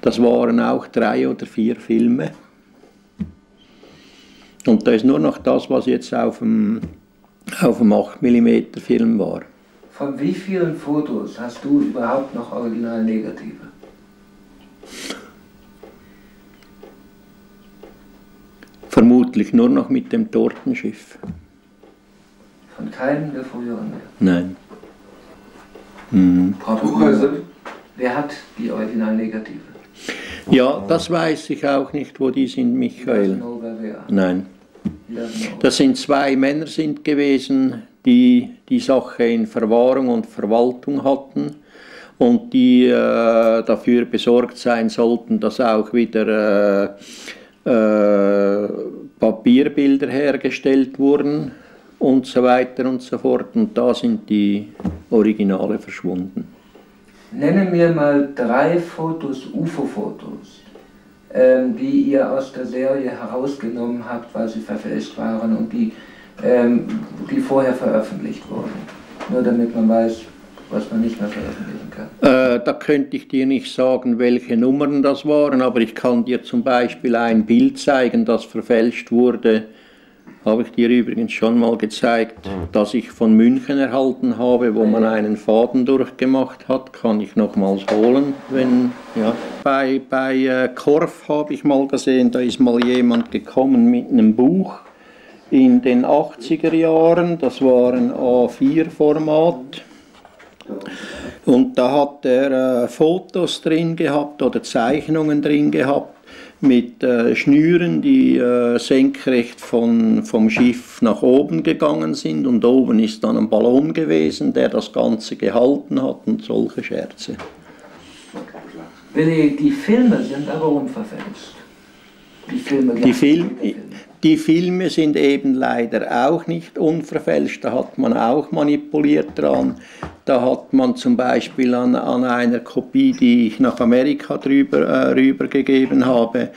Das waren auch drei oder vier Filme. Und da ist nur noch das, was jetzt auf dem, auf dem acht Millimeter Film war. Von wie vielen Fotos hast du überhaupt noch original Negative? Vermutlich nur noch mit dem Tortenschiff. Von keinem der früheren mehr? Nein. Mhm. Buchhöse, wer hat die original Negative? Ja, das weiß ich auch nicht, wo die sind, Michael. Nein. Das sind zwei Männer sind gewesen, die die Sache in Verwahrung und Verwaltung hatten. Und die äh, dafür besorgt sein sollten, dass auch wieder äh, äh, Papierbilder hergestellt wurden und so weiter und so fort. Und da sind die Originale verschwunden. Nenne mir mal drei Fotos, U F O-Fotos, ähm, die ihr aus der Serie herausgenommen habt, weil sie verfälscht waren und die, ähm, die vorher veröffentlicht wurden. Nur damit man weiß, was man nicht mehr veröffentlichen kann. Äh, da könnte ich dir nicht sagen, welche Nummern das waren, aber ich kann dir zum Beispiel ein Bild zeigen, das verfälscht wurde. Habe ich dir übrigens schon mal gezeigt, das ich von München erhalten habe, wo man einen Faden durchgemacht hat. Kann ich nochmals holen, wenn, ja. Bei, bei äh, Korf habe ich mal gesehen, da ist mal jemand gekommen mit einem Buch in den achtziger Jahren. Das war ein A vier Format. Und da hat er äh, Fotos drin gehabt oder Zeichnungen drin gehabt mit äh, Schnüren, die äh, senkrecht von, vom Schiff nach oben gegangen sind und oben ist dann ein Ballon gewesen, der das Ganze gehalten hat und solche Scherze. Die Filme sind aber unverfälscht. Die Filme, die Film, die Filme sind eben leider auch nicht unverfälscht, da hat man auch manipuliert dran. Da hat man zum Beispiel an, an einer Kopie, die ich nach Amerika drüber, äh, rübergegeben habe,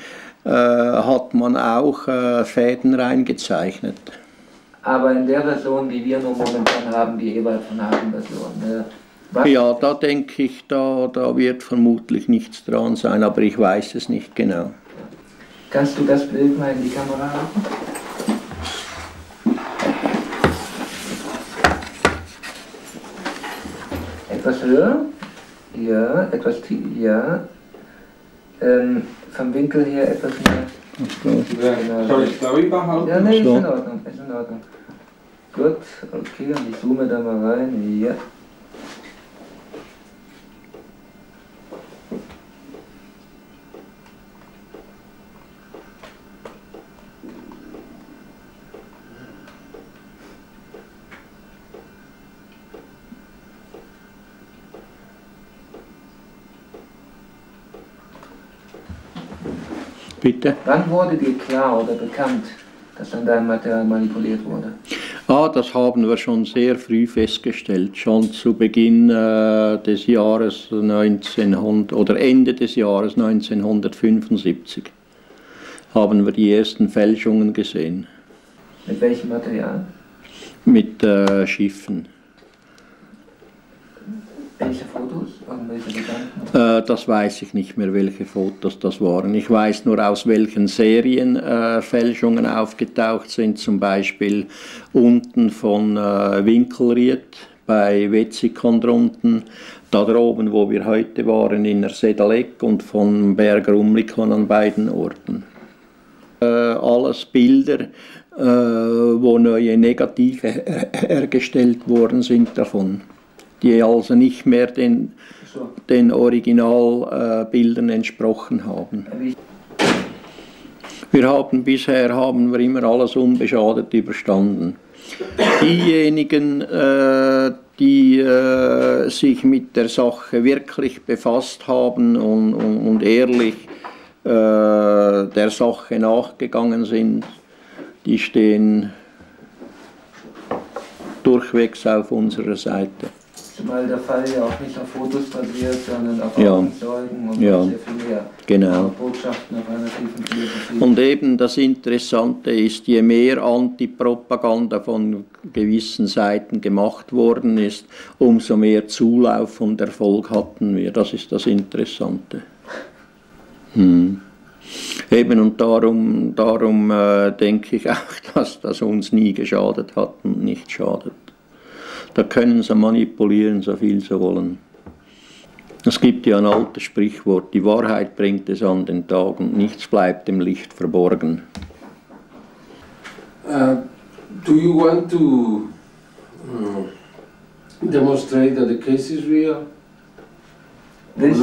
äh, hat man auch äh, Fäden reingezeichnet. Aber in der Version, die wir nur momentan haben, die Ewald von Hagen Version, ne, Ja, da denke ich, da, da wird vermutlich nichts dran sein, aber ich weiß es nicht genau. Kannst du das Bild mal in die Kamera halten? Etwas höher? Ja, etwas tiefer, ja. Ähm, vom Winkel her etwas mehr. Okay. Ja, genau. Soll ich da überhaupt? Ja, nee, ist in Ordnung, ist in Ordnung. Gut, okay, und ich zoome da mal rein, ja. Bitte? Wann wurde dir klar oder bekannt, dass an deinem Material manipuliert wurde? Ah, das haben wir schon sehr früh festgestellt, schon zu Beginn äh, des Jahres neunzehnhundert oder Ende des Jahres neunzehnhundertfünfundsiebzig haben wir die ersten Fälschungen gesehen. Mit welchem Material? Mit äh, Schiffen. Welche Fotos? Welche äh, das weiß ich nicht mehr, welche Fotos das waren. Ich weiß nur, aus welchen Serien äh, Fälschungen aufgetaucht sind. Zum Beispiel unten von äh, Winkelried bei Wetzikon drunten, da oben, wo wir heute waren, in der Sedel Eck und vom Berg Rumlikon an beiden Orten. Äh, alles Bilder, äh, wo neue Negative hergestellt worden sind davon, die also nicht mehr den, so. den Originalbildern äh, entsprochen haben. Wir haben bisher haben wir immer alles unbeschadet überstanden. Diejenigen, äh, die äh, sich mit der Sache wirklich befasst haben und, und, und ehrlich äh, der Sache nachgegangen sind, die stehen durchwegs auf unserer Seite. Zumal der Fall ja auch nicht auf Fotos basiert, sondern auf ja. Augenzeugen und ja. sehr viel mehr. Genau. Und Botschaften auf einer tiefen Philosophie. Und eben das Interessante ist, je mehr Antipropaganda von gewissen Seiten gemacht worden ist, umso mehr Zulauf und Erfolg hatten wir. Das ist das Interessante. Hm. Eben und darum, darum äh, denke ich auch, dass das uns nie geschadet hat und nicht schadet. Da können sie manipulieren, so viel sie wollen. Es gibt ja ein altes Sprichwort, die Wahrheit bringt es an den Tag und nichts bleibt dem Licht verborgen. Uh, do you want to um, demonstrate that the case is real? Willst,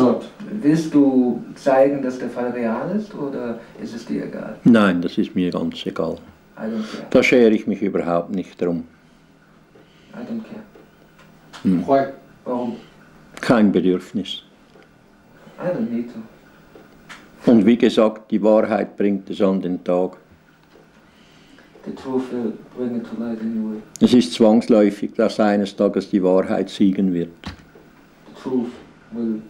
willst du zeigen, dass der Fall real ist oder ist es dir egal? Nein, das ist mir ganz egal. Also, ja. Da schere ich mich überhaupt nicht drum. I don't care. Hm. Warum? Kein Bedürfnis. I don't need to. Und wie gesagt, die Wahrheit bringt es an den Tag. The truth will bring it to light anyway. Es ist zwangsläufig, dass eines Tages die Wahrheit siegen wird. The truth will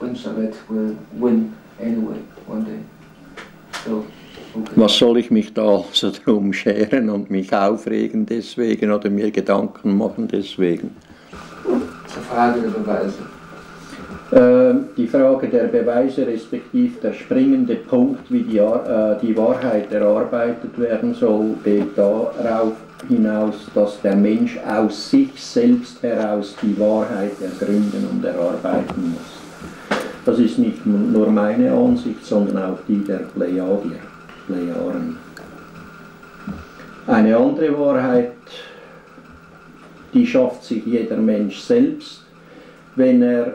win, so it will win anyway, one day. So. Okay. Was soll ich mich da also drum scheren und mich aufregen deswegen oder mir Gedanken machen deswegen? Zur Frage der Beweise. Äh, die Frage der Beweise respektive der springende Punkt, wie die, äh, die Wahrheit erarbeitet werden soll, geht darauf hinaus, dass der Mensch aus sich selbst heraus die Wahrheit ergründen und erarbeiten muss. Das ist nicht nur meine Ansicht, sondern auch die der Plejadier. Plejaren. Eine andere Wahrheit, die schafft sich jeder Mensch selbst, wenn er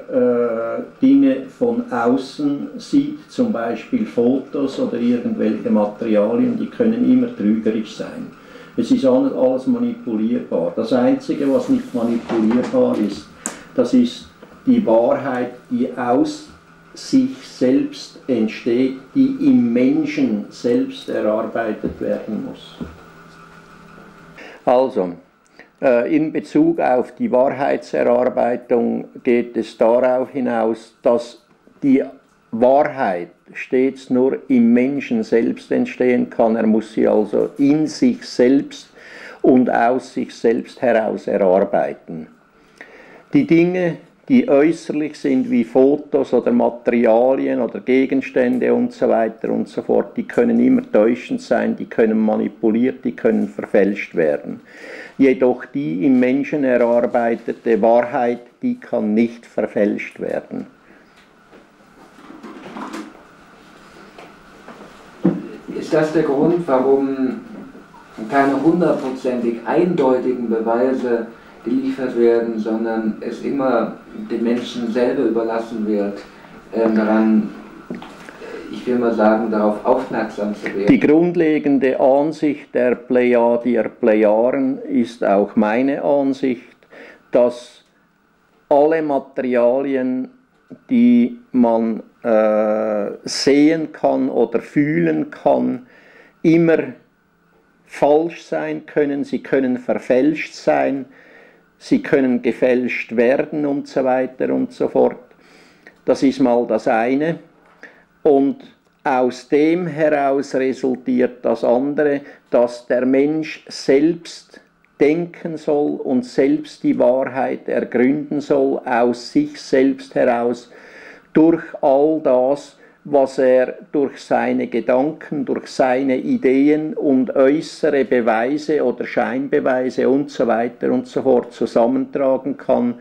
äh, Dinge von außen sieht, zum Beispiel Fotos oder irgendwelche Materialien, die können immer trügerisch sein. Es ist alles manipulierbar. Das Einzige, was nicht manipulierbar ist, das ist die Wahrheit, die aus sich selbst entsteht, die im Menschen selbst erarbeitet werden muss. Also, in Bezug auf die Wahrheitserarbeitung geht es darauf hinaus, dass die Wahrheit stets nur im Menschen selbst entstehen kann. Er muss sie also in sich selbst und aus sich selbst heraus erarbeiten. Die Dinge, die äußerlich sind, wie Fotos oder Materialien oder Gegenstände und so weiter und so fort, die können immer täuschend sein, die können manipuliert, die können verfälscht werden. Jedoch die im Menschen erarbeitete Wahrheit, die kann nicht verfälscht werden. Ist das der Grund, warum keine hundertprozentig eindeutigen Beweise geliefert werden, sondern es immer den Menschen selber überlassen wird, ähm, daran, ich will mal sagen, darauf aufmerksam zu werden? Die grundlegende Ansicht der Plejadier Plejaren ist auch meine Ansicht, dass alle Materialien, die man äh, sehen kann oder fühlen kann, immer falsch sein können, sie können verfälscht sein, sie können gefälscht werden und so weiter und so fort. Das ist mal das eine. Und aus dem heraus resultiert das andere, dass der Mensch selbst denken soll und selbst die Wahrheit ergründen soll, aus sich selbst heraus, durch all das, was er durch seine Gedanken, durch seine Ideen und äußere Beweise oder Scheinbeweise und so weiter und so fort zusammentragen kann,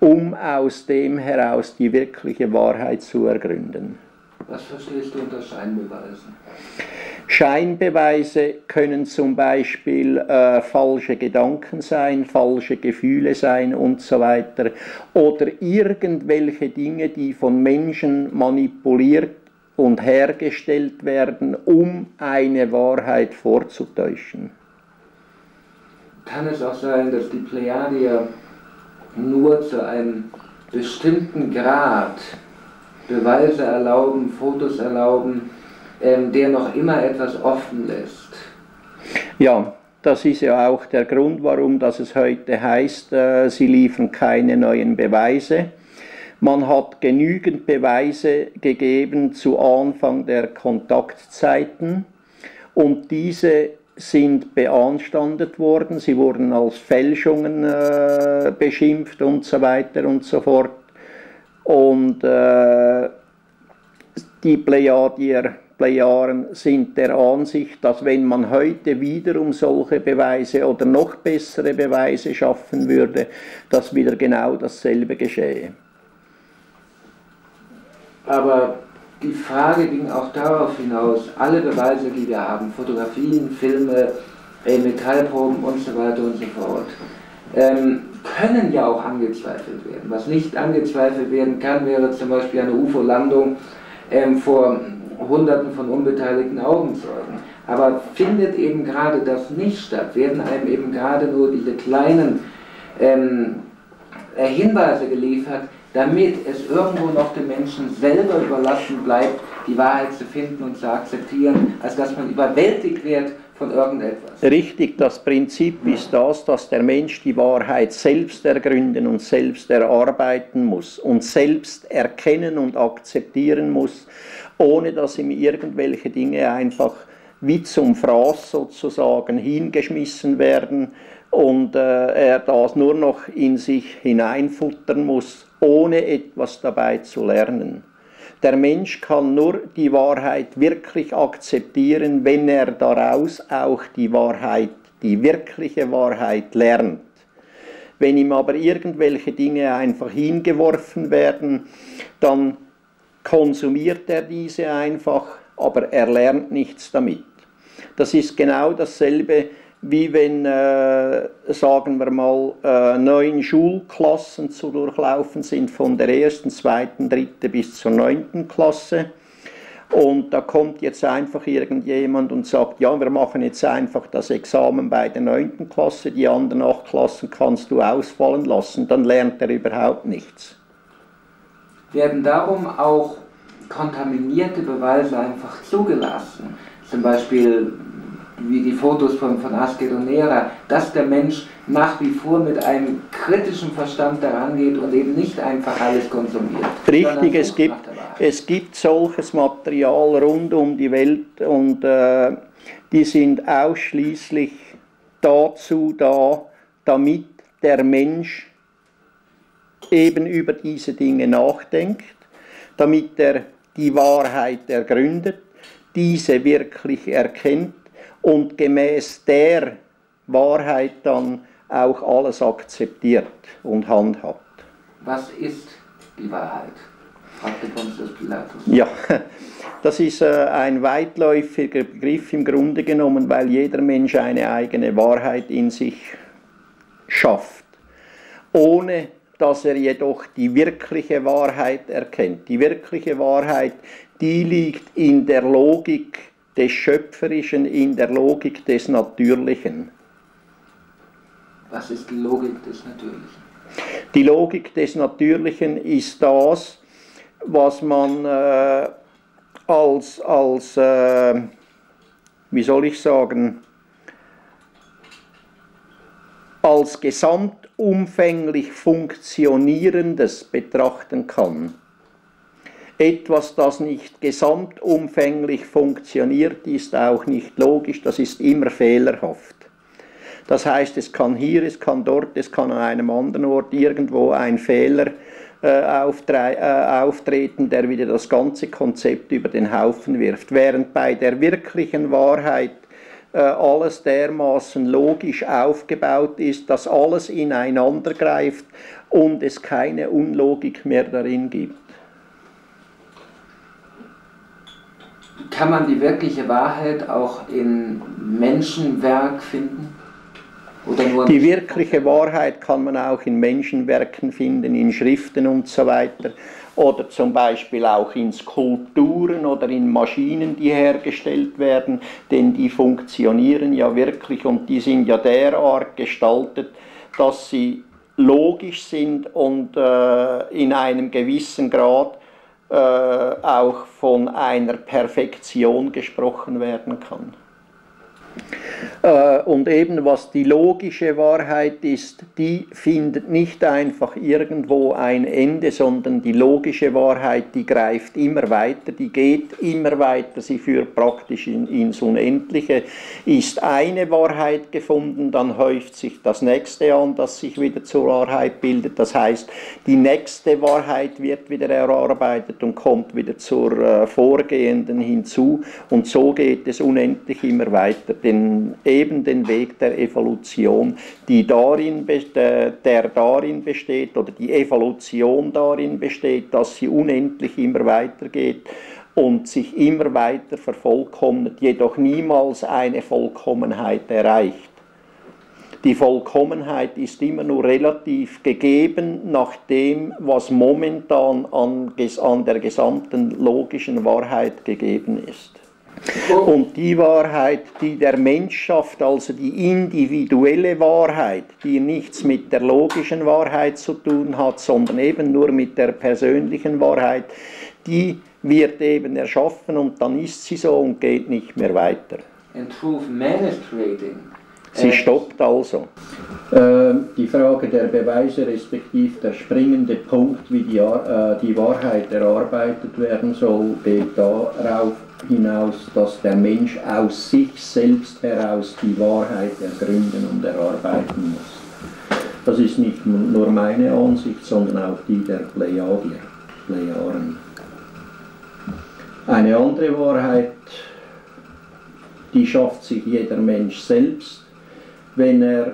um aus dem heraus die wirkliche Wahrheit zu ergründen. Was verstehst du unter Scheinbeweisen? Scheinbeweise können zum Beispiel äh, falsche Gedanken sein, falsche Gefühle sein und so weiter. Oder irgendwelche Dinge, die von Menschen manipuliert und hergestellt werden, um eine Wahrheit vorzutäuschen. Kann es auch sein, dass die Plejadier nur zu einem bestimmten Grad Beweise erlauben, Fotos erlauben, ähm, der noch immer etwas offen lässt? Ja, das ist ja auch der Grund, warum das es heute heißt, äh, sie liefern keine neuen Beweise. Man hat genügend Beweise gegeben zu Anfang der Kontaktzeiten und diese sind beanstandet worden, sie wurden als Fälschungen äh, beschimpft und so weiter und so fort. Und äh, die Plejadier, Plejaren sind der Ansicht, dass wenn man heute wiederum solche Beweise oder noch bessere Beweise schaffen würde, dass wieder genau dasselbe geschehe. Aber die Frage ging auch darauf hinaus, alle Beweise, die wir haben, Fotografien, Filme, Metallproben und so weiter und so fort, ähm, können ja auch angezweifelt werden. Was nicht angezweifelt werden kann, wäre zum Beispiel eine U F O-Landung ähm, vor Hunderten von unbeteiligten Augenzeugen. Aber findet eben gerade das nicht statt, werden einem eben gerade nur diese kleinen ähm, Hinweise geliefert, damit es irgendwo noch den Menschen selber überlassen bleibt, die Wahrheit zu finden und zu akzeptieren, als dass man überwältigt wird von irgendetwas. Richtig, das Prinzip ist das, dass der Mensch die Wahrheit selbst ergründen und selbst erarbeiten muss und selbst erkennen und akzeptieren muss, ohne dass ihm irgendwelche Dinge einfach wie zum Fraß sozusagen hingeschmissen werden und äh, er das nur noch in sich hineinfuttern muss, ohne etwas dabei zu lernen. Der Mensch kann nur die Wahrheit wirklich akzeptieren, wenn er daraus auch die Wahrheit, die wirkliche Wahrheit lernt. Wenn ihm aber irgendwelche Dinge einfach hingeworfen werden, dann konsumiert er diese einfach, aber er lernt nichts damit. Das ist genau dasselbe, wie wenn, äh, sagen wir mal, äh, neun Schulklassen zu durchlaufen sind, von der ersten, zweiten, dritten bis zur neunten Klasse. Und da kommt jetzt einfach irgendjemand und sagt, ja, wir machen jetzt einfach das Examen bei der neunten Klasse, die anderen acht Klassen kannst du ausfallen lassen, dann lernt er überhaupt nichts. Werden darum auch kontaminierte Beweise einfach zugelassen, zum Beispiel wie die Fotos von, von Asket und Nera, dass der Mensch nach wie vor mit einem kritischen Verstand daran geht und eben nicht einfach alles konsumiert? Richtig, es gibt, es gibt solches Material rund um die Welt und äh, die sind ausschließlich dazu da, damit der Mensch eben über diese Dinge nachdenkt, damit er die Wahrheit ergründet, diese wirklich erkennt und gemäß der Wahrheit dann auch alles akzeptiert und handhabt. Was ist die Wahrheit? Fragte Pontius Pilatus. Ja, das ist ein weitläufiger Begriff im Grunde genommen, weil jeder Mensch eine eigene Wahrheit in sich schafft, ohne dass er jedoch die wirkliche Wahrheit erkennt. Die wirkliche Wahrheit, die liegt in der Logik des Schöpferischen, in der Logik des Natürlichen. Was ist die Logik des Natürlichen? Die Logik des Natürlichen ist das, was man äh, als, als äh, wie soll ich sagen, als gesamtumfänglich Funktionierendes betrachten kann. Etwas, das nicht gesamtumfänglich funktioniert, ist auch nicht logisch, das ist immer fehlerhaft. Das heißt, es kann hier, es kann dort, es kann an einem anderen Ort irgendwo ein Fehler äh, auftre äh, auftreten, der wieder das ganze Konzept über den Haufen wirft. Während bei der wirklichen Wahrheit alles dermaßen logisch aufgebaut ist, dass alles ineinander greift und es keine Unlogik mehr darin gibt. Kann man die wirkliche Wahrheit auch in Menschenwerk finden? Oder nur die wirkliche Wahrheit kann man auch in Menschenwerken finden, in Schriften und so weiter. Oder zum Beispiel auch in Skulpturen oder in Maschinen, die hergestellt werden, denn die funktionieren ja wirklich und die sind ja derart gestaltet, dass sie logisch sind und äh, in einem gewissen Grad äh, auch von einer Perfektion gesprochen werden kann. Äh, und eben was die logische Wahrheit ist, die findet nicht einfach irgendwo ein Ende, sondern die logische Wahrheit, die greift immer weiter, die geht immer weiter, sie führt praktisch in, ins Unendliche. Ist eine Wahrheit gefunden, dann häuft sich das nächste an, das sich wieder zur Wahrheit bildet. Das heißt, die nächste Wahrheit wird wieder erarbeitet und kommt wieder zur äh, vorgehenden hinzu und so geht es unendlich immer weiter. Den, eben den Weg der Evolution, die darin, der, der darin besteht, oder die Evolution darin besteht, dass sie unendlich immer weitergeht und sich immer weiter vervollkommnet, jedoch niemals eine Vollkommenheit erreicht. Die Vollkommenheit ist immer nur relativ gegeben nach dem, was momentan an, an der gesamten logischen Wahrheit gegeben ist. Und die Wahrheit, die der Mensch schafft, also die individuelle Wahrheit, die nichts mit der logischen Wahrheit zu tun hat, sondern eben nur mit der persönlichen Wahrheit, die wird eben erschaffen und dann ist sie so und geht nicht mehr weiter. Sie stoppt also. Die Frage der Beweise respektive der springende Punkt, wie die, äh, die Wahrheit erarbeitet werden soll, geht darauf hinaus, dass der Mensch aus sich selbst heraus die Wahrheit ergründen und erarbeiten muss. Das ist nicht nur meine Ansicht, sondern auch die der Plejadier, Plejaren. Eine andere Wahrheit, die schafft sich jeder Mensch selbst, wenn er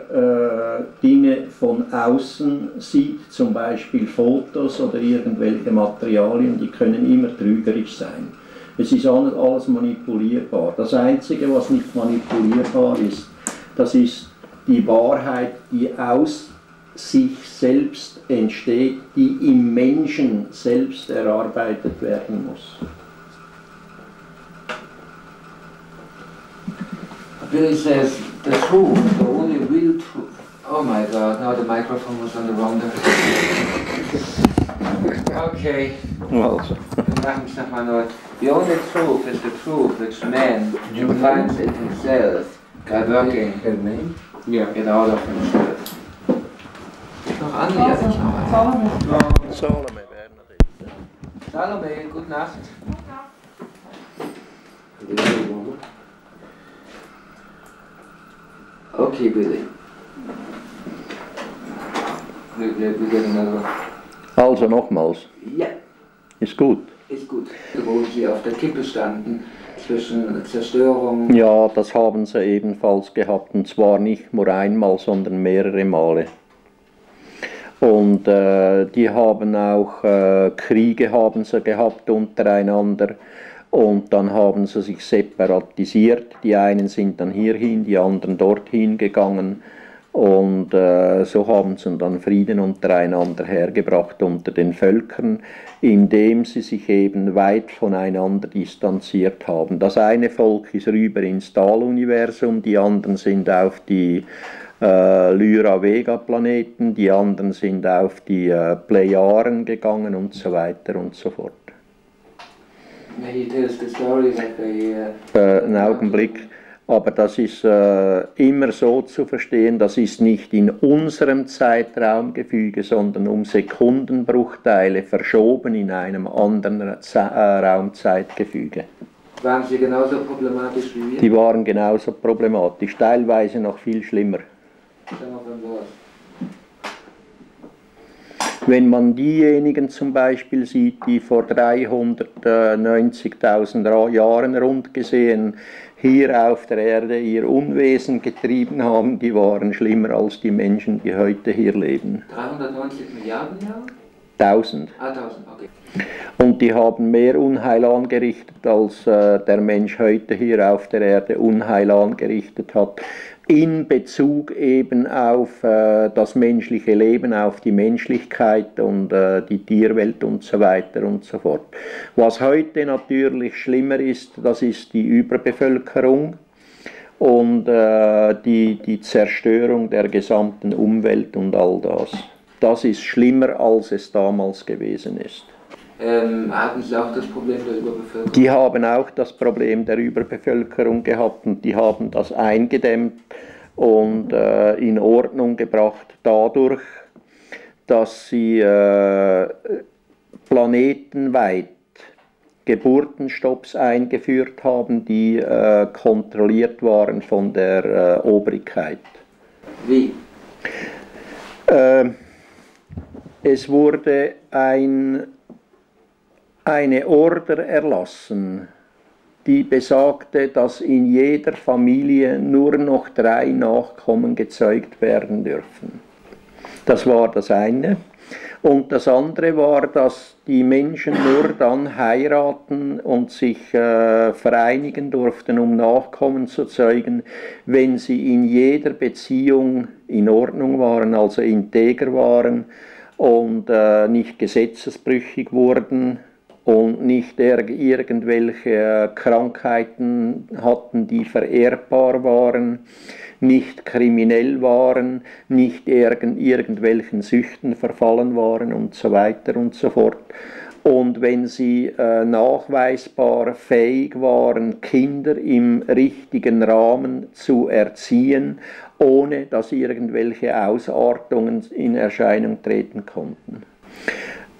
äh, Dinge von außen sieht, zum Beispiel Fotos oder irgendwelche Materialien, die können immer trügerisch sein. Es ist alles manipulierbar. Das Einzige, was nicht manipulierbar ist, das ist die Wahrheit, die aus sich selbst entsteht, die im Menschen selbst erarbeitet werden muss. Billy says, the truth, the only real truth. Oh my God, now the microphone was on the wrong direction. Okay. Well, the only truth is the truth which man finds in himself by working it out of himself. Noch Annelie hat sich noch Salome. Salome, gute Nacht. Okay, Billy. We, we, we get another one. Also nochmals. Ja. Ist gut. Ist gut. Wo sie auf der Kippe standen, zwischen Zerstörung... Ja, das haben sie ebenfalls gehabt. Und zwar nicht nur einmal, sondern mehrere Male. Und äh, die haben auch äh, Kriege haben sie gehabt untereinander. Und dann haben sie sich separatisiert. Die einen sind dann hierhin, die anderen dorthin gegangen. Und äh, so haben sie dann Frieden untereinander hergebracht unter den Völkern, indem sie sich eben weit voneinander distanziert haben. Das eine Volk ist rüber ins Taluniversum, die anderen sind auf die äh, Lyra-Vega-Planeten, die anderen sind auf die äh, Plejaren gegangen und so weiter und so fort. Äh, Ein Augenblick. Aber das ist äh, immer so zu verstehen, das ist nicht in unserem Zeitraumgefüge, sondern um Sekundenbruchteile verschoben in einem anderen Ze äh, Raumzeitgefüge. Waren sie genauso problematisch wie wir? Die waren genauso problematisch, teilweise noch viel schlimmer. Wenn man diejenigen zum Beispiel sieht, die vor dreihundertneunzigtausend Jahren rund gesehen hier auf der Erde ihr Unwesen getrieben haben, die waren schlimmer als die Menschen, die heute hier leben. dreihundertneunzig Milliarden Jahre? tausend. Ah, tausend, okay. Und die haben mehr Unheil angerichtet, als äh, der Mensch heute hier auf der Erde Unheil angerichtet hat. In Bezug eben auf äh, das menschliche Leben, auf die Menschlichkeit und äh, die Tierwelt und so weiter und so fort. Was heute natürlich schlimmer ist, das ist die Überbevölkerung und äh, die, die Zerstörung der gesamten Umwelt und all das. Das ist schlimmer, als es damals gewesen ist. Ähm, hatten Sie auch das Problem der Überbevölkerung? Die haben auch das Problem der Überbevölkerung gehabt und die haben das eingedämmt und äh, in Ordnung gebracht dadurch, dass sie äh, planetenweit Geburtenstopps eingeführt haben, die äh, kontrolliert waren von der äh, Obrigkeit. Wie? Äh, es wurde ein... eine Order erlassen, die besagte, dass in jeder Familie nur noch drei Nachkommen gezeugt werden dürfen. Das war das eine. Und das andere war, dass die Menschen nur dann heiraten und sich äh, vereinigen durften, um Nachkommen zu zeugen, wenn sie in jeder Beziehung in Ordnung waren, also integer waren und äh, nicht gesetzesbrüchig wurden. Und nicht irgendwelche Krankheiten hatten, die vererbbar waren, nicht kriminell waren, nicht irgendwelchen Süchten verfallen waren und so weiter und so fort. Und wenn sie nachweisbar fähig waren, Kinder im richtigen Rahmen zu erziehen, ohne dass irgendwelche Ausartungen in Erscheinung treten konnten.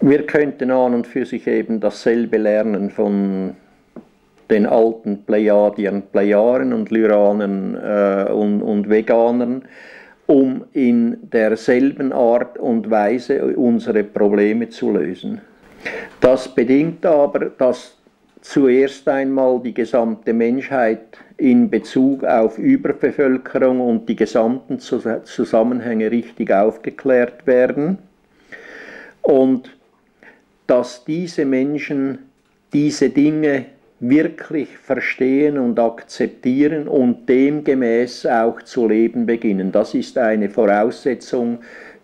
Wir könnten an und für sich eben dasselbe lernen von den alten Plejadiern, Plejaren und Lyranen äh, und, und Veganern, um in derselben Art und Weise unsere Probleme zu lösen. Das bedingt aber, dass zuerst einmal die gesamte Menschheit in Bezug auf Überbevölkerung und die gesamten Zusammenhänge richtig aufgeklärt werden und dass diese Menschen diese Dinge wirklich verstehen und akzeptieren und demgemäß auch zu leben beginnen. Das ist eine Voraussetzung,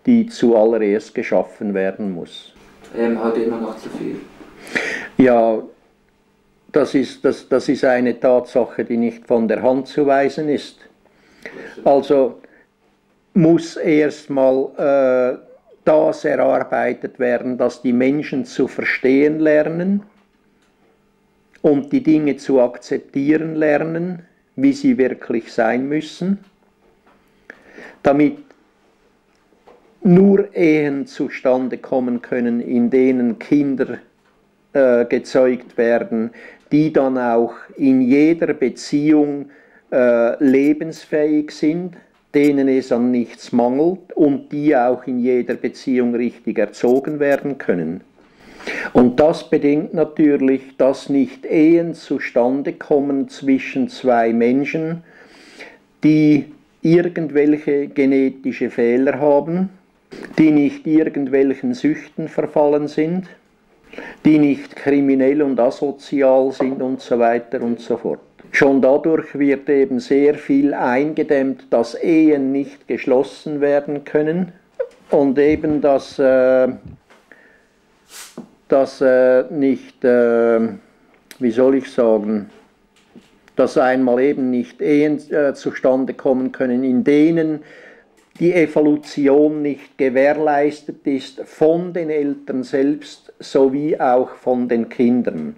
die zuallererst geschaffen werden muss. Ähm, heute immer noch zu viel. Ja, das ist, das, das ist eine Tatsache, die nicht von der Hand zu weisen ist. Also muss erstmal... Äh, das erarbeitet werden, dass die Menschen zu verstehen lernen und die Dinge zu akzeptieren lernen, wie sie wirklich sein müssen, damit nur Ehen zustande kommen können, in denen Kinder äh, gezeugt werden, die dann auch in jeder Beziehung äh, lebensfähig sind, denen es an nichts mangelt und die auch in jeder Beziehung richtig erzogen werden können. Und das bedingt natürlich, dass nicht Ehen zustande kommen zwischen zwei Menschen, die irgendwelche genetische Fehler haben, die nicht irgendwelchen Süchten verfallen sind, die nicht kriminell und asozial sind und so weiter und so fort. Schon dadurch wird eben sehr viel eingedämmt, dass Ehen nicht geschlossen werden können und eben, dass, äh, dass äh, nicht, äh, wie soll ich sagen, dass einmal eben nicht Ehen äh, zustande kommen können, in denen die Evolution nicht gewährleistet ist von den Eltern selbst sowie auch von den Kindern.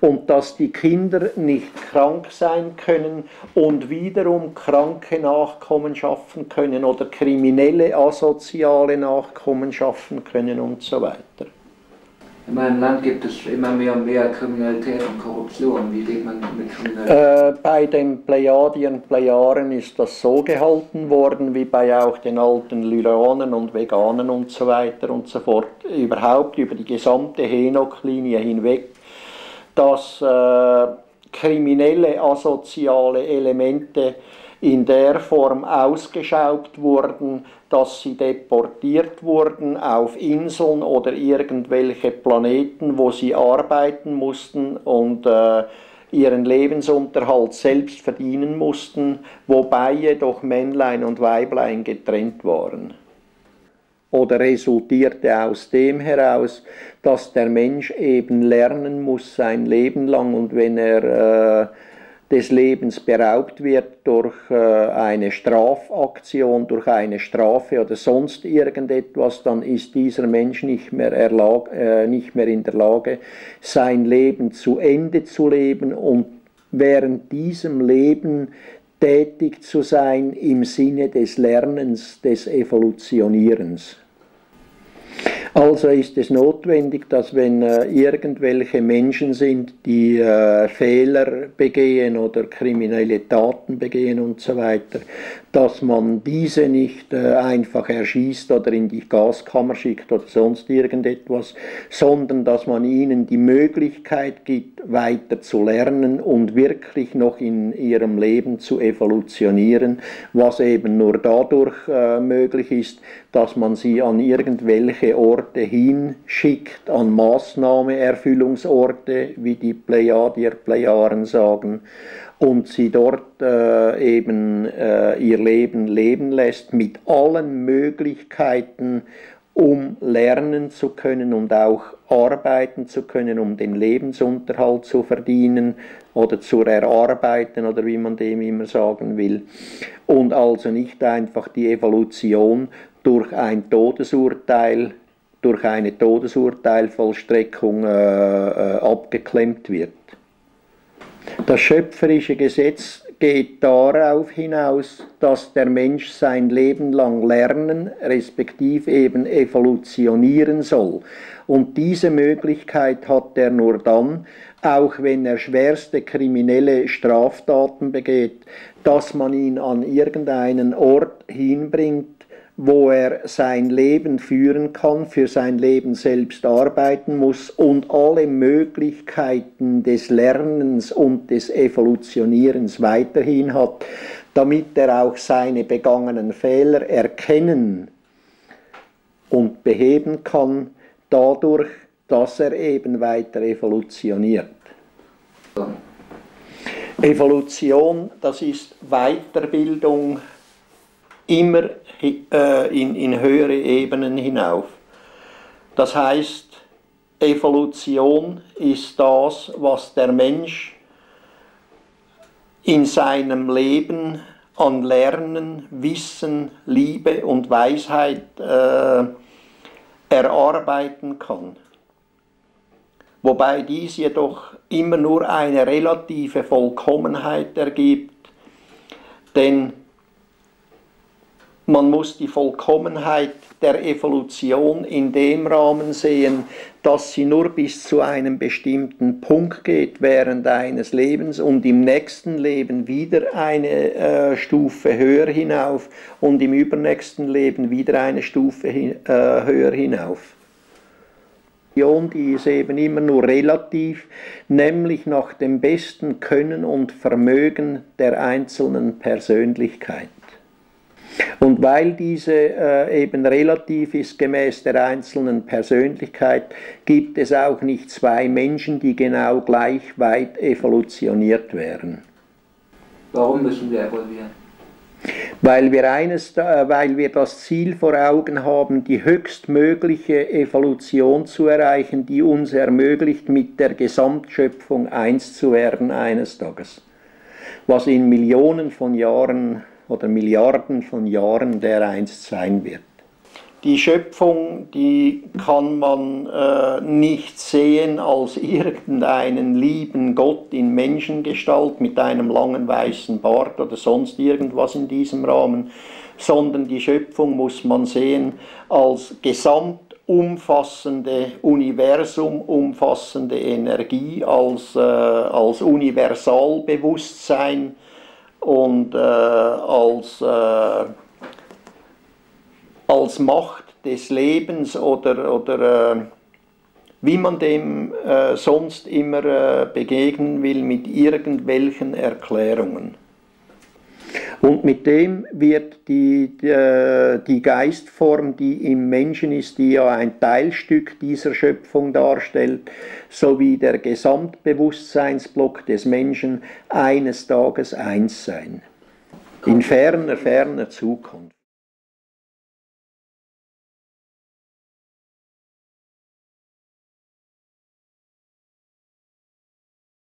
Und dass die Kinder nicht krank sein können und wiederum kranke Nachkommen schaffen können oder kriminelle, asoziale Nachkommen schaffen können und so weiter. In meinem Land gibt es immer mehr und mehr Kriminalität und Korruption. Wie geht man mit Kriminalität? Äh, bei den Plejadiern, Plejaren ist das so gehalten worden, wie bei auch den alten Lyranen und Veganen und so weiter und so fort. Überhaupt über die gesamte Henok-Linie hinweg, dass äh, kriminelle, asoziale Elemente in der Form ausgeschaubt wurden, dass sie deportiert wurden auf Inseln oder irgendwelche Planeten, wo sie arbeiten mussten und äh, ihren Lebensunterhalt selbst verdienen mussten, wobei jedoch Männlein und Weiblein getrennt waren. Oder resultierte aus dem heraus, dass der Mensch eben lernen muss sein Leben lang, und wenn er äh, des Lebens beraubt wird durch äh, eine Strafaktion, durch eine Strafe oder sonst irgendetwas, dann ist dieser Mensch nicht mehr, erlag, äh, nicht mehr in der Lage, sein Leben zu Ende zu leben und während diesem Leben tätig zu sein im Sinne des Lernens, des Evolutionierens. Also ist es notwendig, dass wenn äh, irgendwelche Menschen sind, die äh, Fehler begehen oder kriminelle Taten begehen und so weiter, dass man diese nicht äh, einfach erschießt oder in die Gaskammer schickt oder sonst irgendetwas, sondern dass man ihnen die Möglichkeit gibt, weiter zu lernen und wirklich noch in ihrem Leben zu evolutionieren, was eben nur dadurch äh, möglich ist, dass man sie an irgendwelche Orte hinschickt, an Maßnahmeerfüllungsorte, wie die Plejadier, Plejaren sagen, und sie dort äh, eben äh, ihr Leben leben lässt mit allen Möglichkeiten, um lernen zu können und auch arbeiten zu können, um den Lebensunterhalt zu verdienen oder zu erarbeiten oder wie man dem immer sagen will. Und also nicht einfach die Evolution durch ein Todesurteil, durch eine Todesurteilvollstreckung äh, äh, abgeklemmt wird. Das schöpferische Gesetz geht darauf hinaus, dass der Mensch sein Leben lang lernen, respektive eben evolutionieren soll. Und diese Möglichkeit hat er nur dann, auch wenn er schwerste kriminelle Straftaten begeht, dass man ihn an irgendeinen Ort hinbringt, wo er sein Leben führen kann, für sein Leben selbst arbeiten muss und alle Möglichkeiten des Lernens und des Evolutionierens weiterhin hat, damit er auch seine begangenen Fehler erkennen und beheben kann, dadurch, dass er eben weiter evolutioniert. Evolution, das ist Weiterbildung, immer äh, in, in höhere Ebenen hinauf. Das heißt, Evolution ist das, was der Mensch in seinem Leben an Lernen, Wissen, Liebe und Weisheit äh, erarbeiten kann. Wobei dies jedoch immer nur eine relative Vollkommenheit ergibt, denn Man muss die Vollkommenheit der Evolution in dem Rahmen sehen, dass sie nur bis zu einem bestimmten Punkt geht während eines Lebens und im nächsten Leben wieder eine äh, Stufe höher hinauf und im übernächsten Leben wieder eine Stufe hin, äh, höher hinauf. Die ist eben immer nur relativ, nämlich nach dem besten Können und Vermögen der einzelnen Persönlichkeit. Und weil diese äh, eben relativ ist gemäß der einzelnen Persönlichkeit, gibt es auch nicht zwei Menschen, die genau gleich weit evolutioniert wären. Warum müssen wir evolutionieren? Weil wir, eines, weil wir das Ziel vor Augen haben, die höchstmögliche Evolution zu erreichen, die uns ermöglicht, mit der Gesamtschöpfung eins zu werden eines Tages. Was in Millionen von Jahren oder Milliarden von Jahren dereinst sein wird. Die Schöpfung, die kann man äh, nicht sehen als irgendeinen lieben Gott in Menschengestalt mit einem langen weißen Bart oder sonst irgendwas in diesem Rahmen, sondern die Schöpfung muss man sehen als gesamtumfassende, Universum umfassende Energie, als, äh, als Universalbewusstsein und äh, als... Äh, als Macht des Lebens oder, oder äh, wie man dem äh, sonst immer äh, begegnen will, mit irgendwelchen Erklärungen. Und mit dem wird die, die, die Geistform, die im Menschen ist, die ja ein Teilstück dieser Schöpfung darstellt, sowie der Gesamtbewusstseinsblock des Menschen eines Tages eins sein. In ferner, ferner Zukunft.